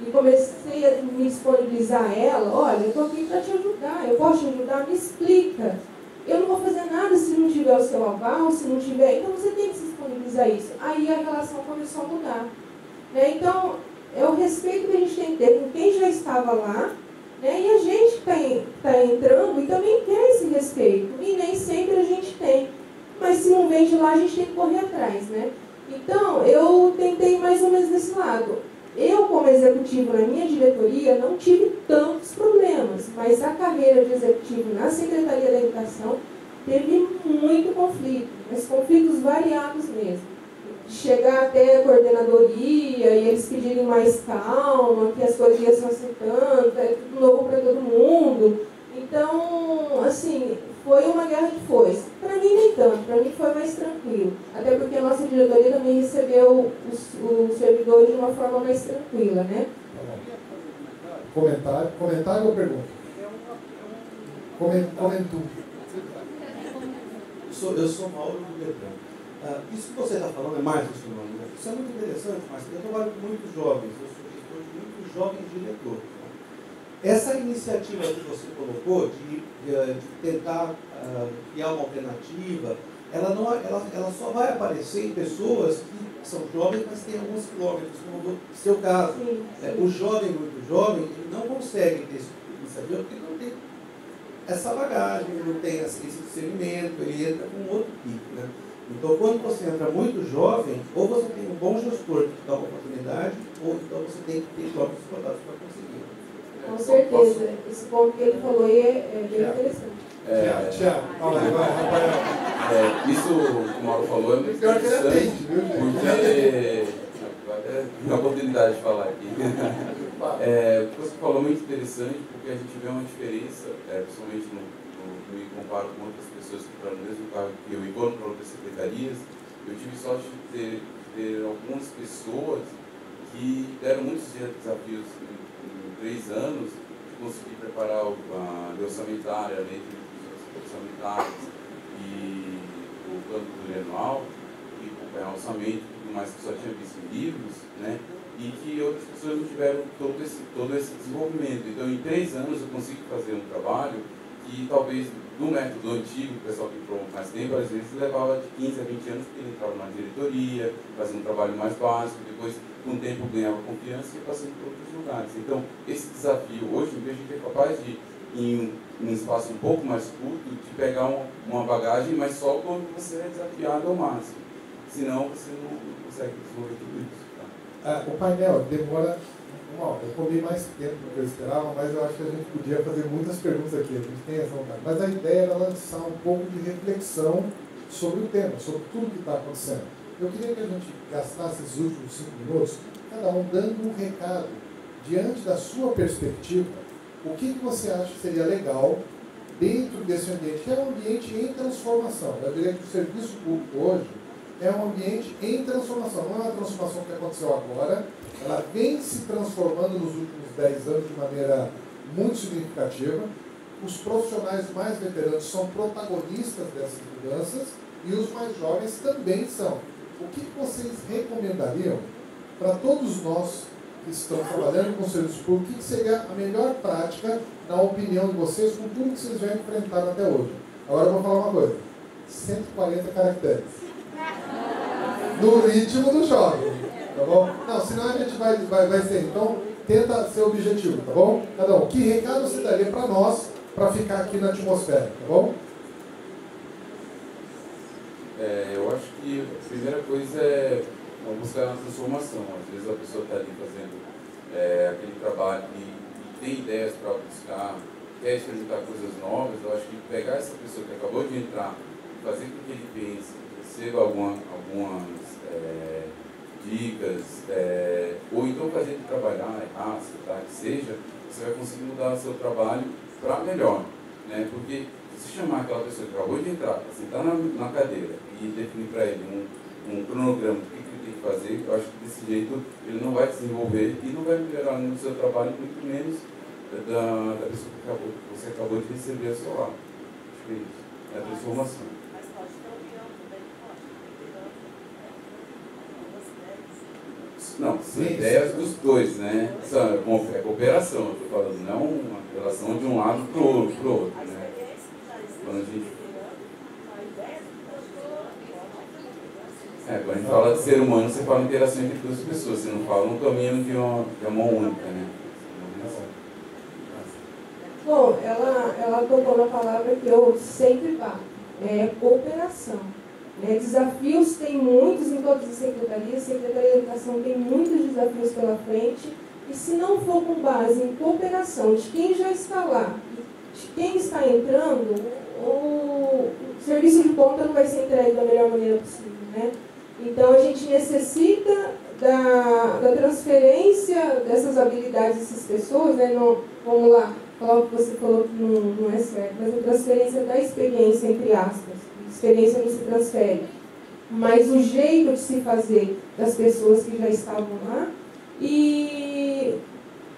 e comecei a me disponibilizar a ela, olha, eu estou aqui para te ajudar, eu posso te ajudar, me explica. Eu não vou fazer nada se não tiver o seu aval, se não tiver... Então, você tem que se disponibilizar isso. Aí a relação começou a mudar. Né? Então, é o respeito que a gente tem que ter com quem já estava lá, né? E a gente está entrando e também quer esse respeito, e nem sempre a gente tem, mas se não vem de lá, a gente tem que correr atrás, né? Então, eu tentei mais ou menos desse lado. Eu, como executivo na minha diretoria, não tive tantos problemas, mas a carreira de executivo na Secretaria da Educação teve muito conflito, mas conflitos variados mesmo. Chegar até a coordenadoria e eles pedirem mais calma, que as coisas iam se acertando, é tudo novo para todo mundo. Então, assim, foi uma guerra de foice. Para mim, nem tanto, para mim foi mais tranquilo. Até porque a nossa diretoria também recebeu os servidores de uma forma mais tranquila, né? Comentário ou pergunta? Comento. Eu sou Mauro Vivertan. Isso que você está falando é mais do seu nome, né? Isso é muito interessante, mas eu trabalho com muitos jovens, eu sou gestor de muitos jovens diretores. Essa iniciativa que você colocou de tentar criar uma alternativa, ela só vai aparecer em pessoas que são jovens, mas têm alguns quilômetros, como no seu caso. Sim, sim. O jovem, muito jovem, ele não consegue ter esse tipo de iniciativa porque não tem essa bagagem, não tem esse discernimento, ele entra com outro tipo, né? Então, quando você entra muito jovem, ou você tem um bom gestor que dá uma oportunidade, ou então você tem que ter jovens explorados para conseguir. Com certeza. Esse ponto que ele falou aí é bem interessante. Tiago, isso que o Mauro falou é muito interessante, porque... Tem a oportunidade de falar aqui. Você falou muito interessante, porque a gente vê uma diferença, principalmente no me comparo com outras pessoas que estão no mesmo cargo que eu e vão para outras secretarias. Eu tive sorte de ter algumas pessoas que deram muitos desafios em 3 anos, de conseguir preparar a lei orçamentária, a lei de orçamentários e o plano plurianual, e acompanhar o orçamento, tudo mais que só tinha visto em livros, né? E que outras pessoas não tiveram todo esse desenvolvimento. Então, em 3 anos eu consigo fazer um trabalho que talvez no método antigo, o pessoal que entrou mais tempo, às vezes levava de 15 a 20 anos porque ele entrava na diretoria, fazia um trabalho mais básico, depois com o tempo ganhava confiança e passando por outros lugares. Então, esse desafio hoje, eu vejo que é capaz de, em um espaço um pouco mais curto, de pegar uma bagagem, mas só quando você é desafiado ao máximo. Senão, você não consegue desenvolver tudo isso. Tá? O painel demora... Bom, eu comi mais tempo do que eu esperava, mas eu acho que a gente podia fazer muitas perguntas aqui, a gente tem essa vontade. Mas a ideia era lançar um pouco de reflexão sobre o tema, sobre tudo que está acontecendo. Eu queria que a gente gastasse esses últimos 5 minutos, cada um dando um recado, diante da sua perspectiva, o que você acha que seria legal dentro desse ambiente, que é um ambiente em transformação. Eu diria que o serviço público hoje é um ambiente em transformação, não é uma transformação que aconteceu agora, ela vem se transformando nos últimos 10 anos de maneira muito significativa. Os profissionais mais veteranos são protagonistas dessas mudanças e os mais jovens também são. O que vocês recomendariam para todos nós que estão trabalhando com o serviço público? O que seria a melhor prática, na opinião de vocês, com tudo que vocês já enfrentaram até hoje? Agora eu vou falar uma coisa. 140 caracteres. No ritmo do jovem. Tá bom? Não, senão a gente vai ser. Então, tenta ser objetivo, tá bom? Cada um. Que recado você daria para nós, para ficar aqui na atmosfera, tá bom? Eu acho que a primeira coisa é buscar uma transformação. Às vezes a pessoa está ali fazendo aquele trabalho e tem ideias para buscar, quer experimentar coisas novas. Eu acho que pegar essa pessoa que acabou de entrar, fazer com que ele pense, receba algumas... dicas, ou então para a gente trabalhar, errar, acertar, que seja, você vai conseguir mudar o seu trabalho para melhor, né? Porque se chamar aquela pessoa que acabou de entrar, para sentar na cadeira e definir para ele um cronograma do que ele tem que fazer, eu acho que desse jeito ele não vai desenvolver e não vai melhorar no seu trabalho, muito menos da pessoa que você acabou de receber a seu lado. Acho que é isso, é a transformação. Não, são ideias dos dois, né? É cooperação, eu estou falando, não uma relação de um lado para o outro, né? Quando a gente fala de ser humano, você fala interação entre duas pessoas, você não fala um caminho de uma mão única, né? Bom, ela tocou na palavra que eu sempre bato, cooperação. Desafios tem muitos em todas as secretarias, a Secretaria de Educação tem muitos desafios pela frente, e se não for com base em cooperação de quem já está lá, de quem está entrando, o serviço de ponta não vai ser entregue da melhor maneira possível, né? Então, a gente necessita da transferência dessas habilidades dessas pessoas, né? Vamos lá, você falou que não é certo, mas a transferência da experiência, entre aspas, experiência não se transfere, mas o jeito de se fazer das pessoas que já estavam lá. E,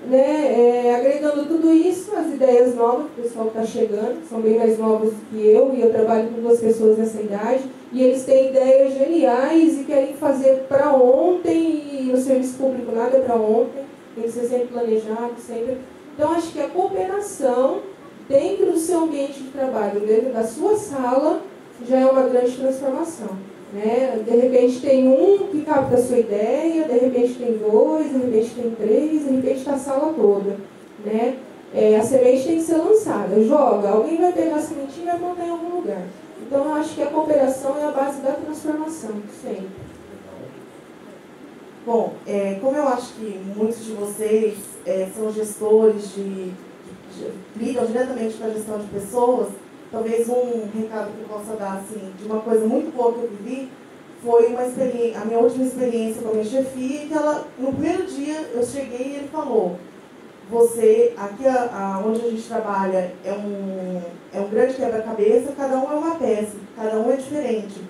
né, agregando tudo isso, as ideias novas que o pessoal está chegando, são bem mais novos que eu, e eu trabalho com duas pessoas nessa idade, e eles têm ideias geniais e querem fazer para ontem, e no serviço público nada é para ontem, tem que ser sempre planejado, sempre... Então, acho que a cooperação dentro do seu ambiente de trabalho, dentro da sua sala, já é uma grande transformação, né? De repente tem um que capta a sua ideia, de repente tem dois, de repente tem três, de repente está a sala toda, né? A semente tem que ser lançada, joga, alguém vai pegar a sementinha e vai botar em algum lugar. Então, eu acho que a cooperação é a base da transformação, sempre. Bom, como eu acho que muitos de vocês são gestores, lidam diretamente com a gestão de pessoas, talvez um recado que eu possa dar, assim, de uma coisa muito boa que eu vivi, foi uma experiência, a minha última experiência com a minha chefia, que ela, no primeiro dia eu cheguei e ele falou, você, aqui onde a gente trabalha é um grande quebra-cabeça, cada um é uma peça, cada um é diferente,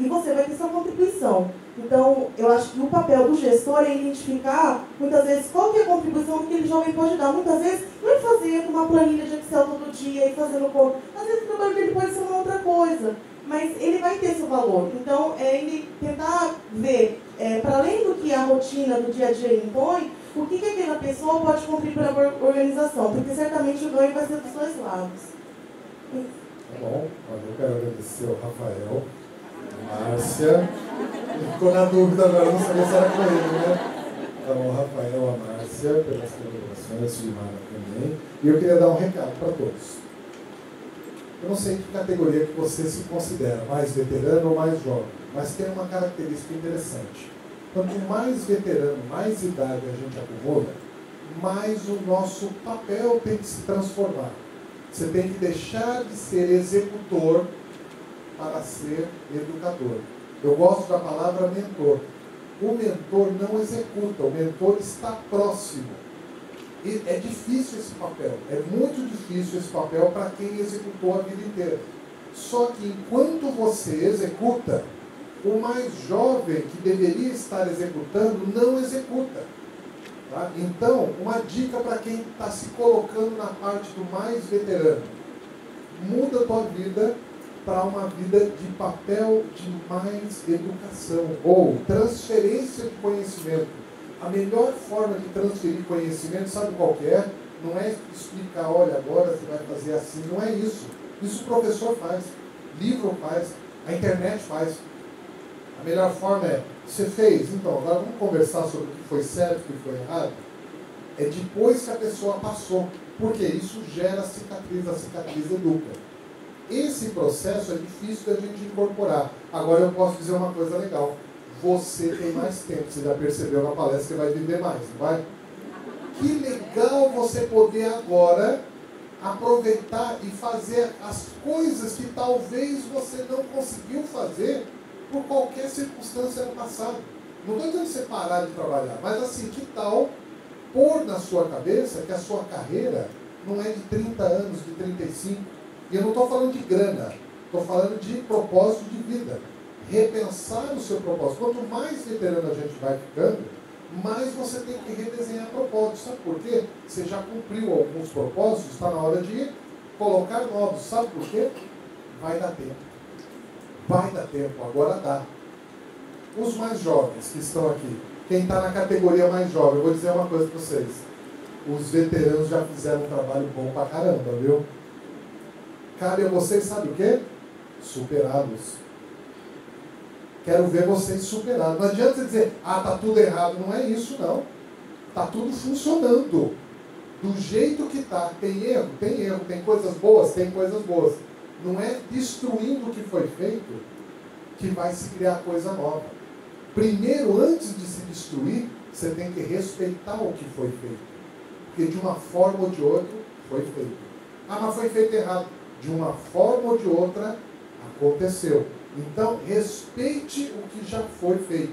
e você vai ter sua contribuição. Então, eu acho que o papel do gestor é identificar, muitas vezes, qual que é a contribuição que aquele jovem pode dar. Muitas vezes, não é fazer uma planilha de Excel todo dia e fazer no corpo. Às vezes, o trabalho dele pode ser uma outra coisa, mas ele vai ter seu valor. Então, é ele tentar ver, para além do que a rotina do dia a dia impõe, o que aquela pessoa pode contribuir para a organização, porque certamente o ganho vai ser dos dois lados. Bom, eu quero agradecer ao Rafael. Márcia, ficou na dúvida agora, não sabia se era com ele, né? Então, o Rafael, a Márcia, pelas colaborações, a Sulimara também. E eu queria dar um recado para todos. Eu não sei que categoria que você se considera, mais veterano ou mais jovem, mas tem uma característica interessante. Quanto mais veterano, mais idade a gente acumula, mais o nosso papel tem que se transformar. Você tem que deixar de ser executor para ser educador. Eu gosto da palavra mentor. O mentor não executa, o mentor está próximo. E é difícil esse papel, é muito difícil esse papel para quem executou a vida inteira. Só que enquanto você executa, o mais jovem que deveria estar executando não executa. Tá? Então, uma dica para quem está se colocando na parte do mais veterano. Muda a tua vida para uma vida de papel de mais educação, ou transferência de conhecimento. A melhor forma de transferir conhecimento, sabe qual que é? Não é explicar, olha, agora você vai fazer assim, não é isso. Isso o professor faz, livro faz, a internet faz. A melhor forma é, você fez, então, agora vamos conversar sobre o que foi certo, o que foi errado. É depois que a pessoa passou, porque isso gera cicatriz, a cicatriz educa. Esse processo é difícil da gente incorporar. Agora eu posso dizer uma coisa legal. Você tem mais tempo, você já percebeu na palestra que vai viver mais, não vai? Que legal você poder agora aproveitar e fazer as coisas que talvez você não conseguiu fazer por qualquer circunstância no passado. Não estou dizendo você parar de trabalhar, mas assim, que tal pôr na sua cabeça que a sua carreira não é de 30 anos, de 35. E eu não estou falando de grana, estou falando de propósito de vida. Repensar o seu propósito. Quanto mais veterano a gente vai ficando, mais você tem que redesenhar propósitos. Sabe por quê? Você já cumpriu alguns propósitos, está na hora de colocar novos. Sabe por quê? Vai dar tempo. Vai dar tempo, agora dá. Os mais jovens que estão aqui, quem está na categoria mais jovem, eu vou dizer uma coisa para vocês. Os veteranos já fizeram um trabalho bom pra caramba, viu? Cabe a vocês, sabe o quê? Superá-los. Quero ver vocês superados. Não adianta você dizer, ah, tá tudo errado. Não é isso, não. Tá tudo funcionando. Do jeito que tá. Tem erro, tem erro. Tem coisas boas, tem coisas boas. Não é destruindo o que foi feito que vai se criar coisa nova. Primeiro, antes de se destruir, você tem que respeitar o que foi feito. Porque de uma forma ou de outra, foi feito. Ah, mas foi feito errado. De uma forma ou de outra, aconteceu. Então, respeite o que já foi feito.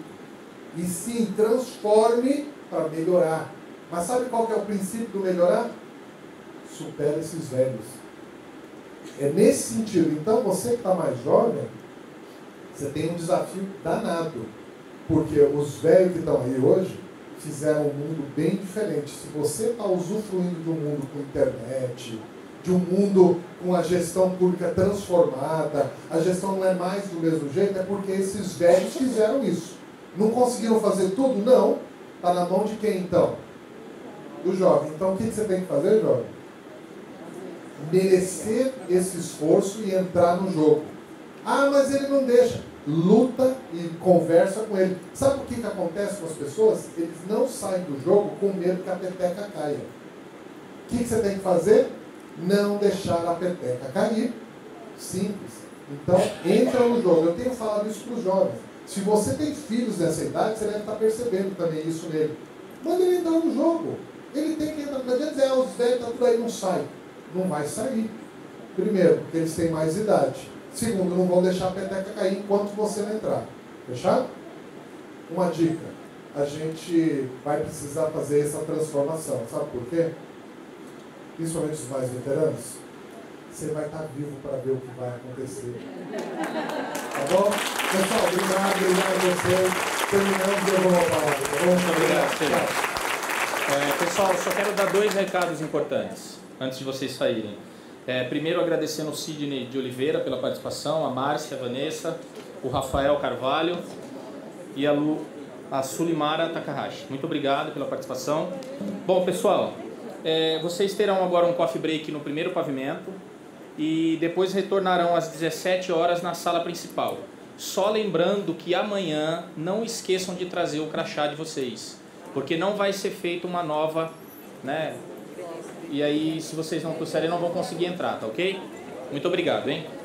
E sim, transforme para melhorar. Mas sabe qual que é o princípio do melhorar? supera esses velhos. É nesse sentido. Então, você que está mais jovem, você tem um desafio danado, porque os velhos que estão aí hoje fizeram um mundo bem diferente. Se você está usufruindo de um mundo com internet, de um mundo com a gestão pública transformada, a gestão não é mais do mesmo jeito, é porque esses velhos fizeram isso. Não conseguiram fazer tudo? Não. Está na mão de quem, então? Do jovem. Então, o que você tem que fazer, jovem? Merecer esse esforço e entrar no jogo. Ah, mas ele não deixa. Luta e conversa com ele. Sabe o que acontece com as pessoas? Eles não saem do jogo com medo que a peteca caia. O que você tem que fazer? Não deixar a peteca cair. Simples. Então, entra no jogo. Eu tenho falado isso para os jovens. Se você tem filhos nessa idade, você deve estar percebendo também isso nele. Manda ele entrar no jogo. Ele tem que entrar. Não adianta dizer, os velhos estão tudo aí, não sai. Não vai sair. Primeiro, porque eles têm mais idade. Segundo, não vão deixar a peteca cair enquanto você não entrar. Fechado? Uma dica. A gente vai precisar fazer essa transformação. Sabe por quê? Principalmente os mais veteranos. Você vai estar vivo para ver o que vai acontecer. Tá bom? Pessoal, obrigado a vocês. Terminamos, eu vou roubar. Tá bom? Obrigado, senhor. Pessoal, só quero dar dois recados importantes antes de vocês saírem. Primeiro, agradecendo o Sidnei de Oliveira pela participação, a Márcia, a Vanessa, o Rafael Carvalho e a Sulimara Takahashi. Muito obrigado pela participação. Bom, pessoal, vocês terão agora um coffee break no primeiro pavimento e depois retornarão às 17 horas na sala principal. Só lembrando que amanhã não esqueçam de trazer o crachá de vocês, porque não vai ser feita uma nova, né? E aí, se vocês não trouxerem, não vão conseguir entrar, tá ok? Muito obrigado, hein?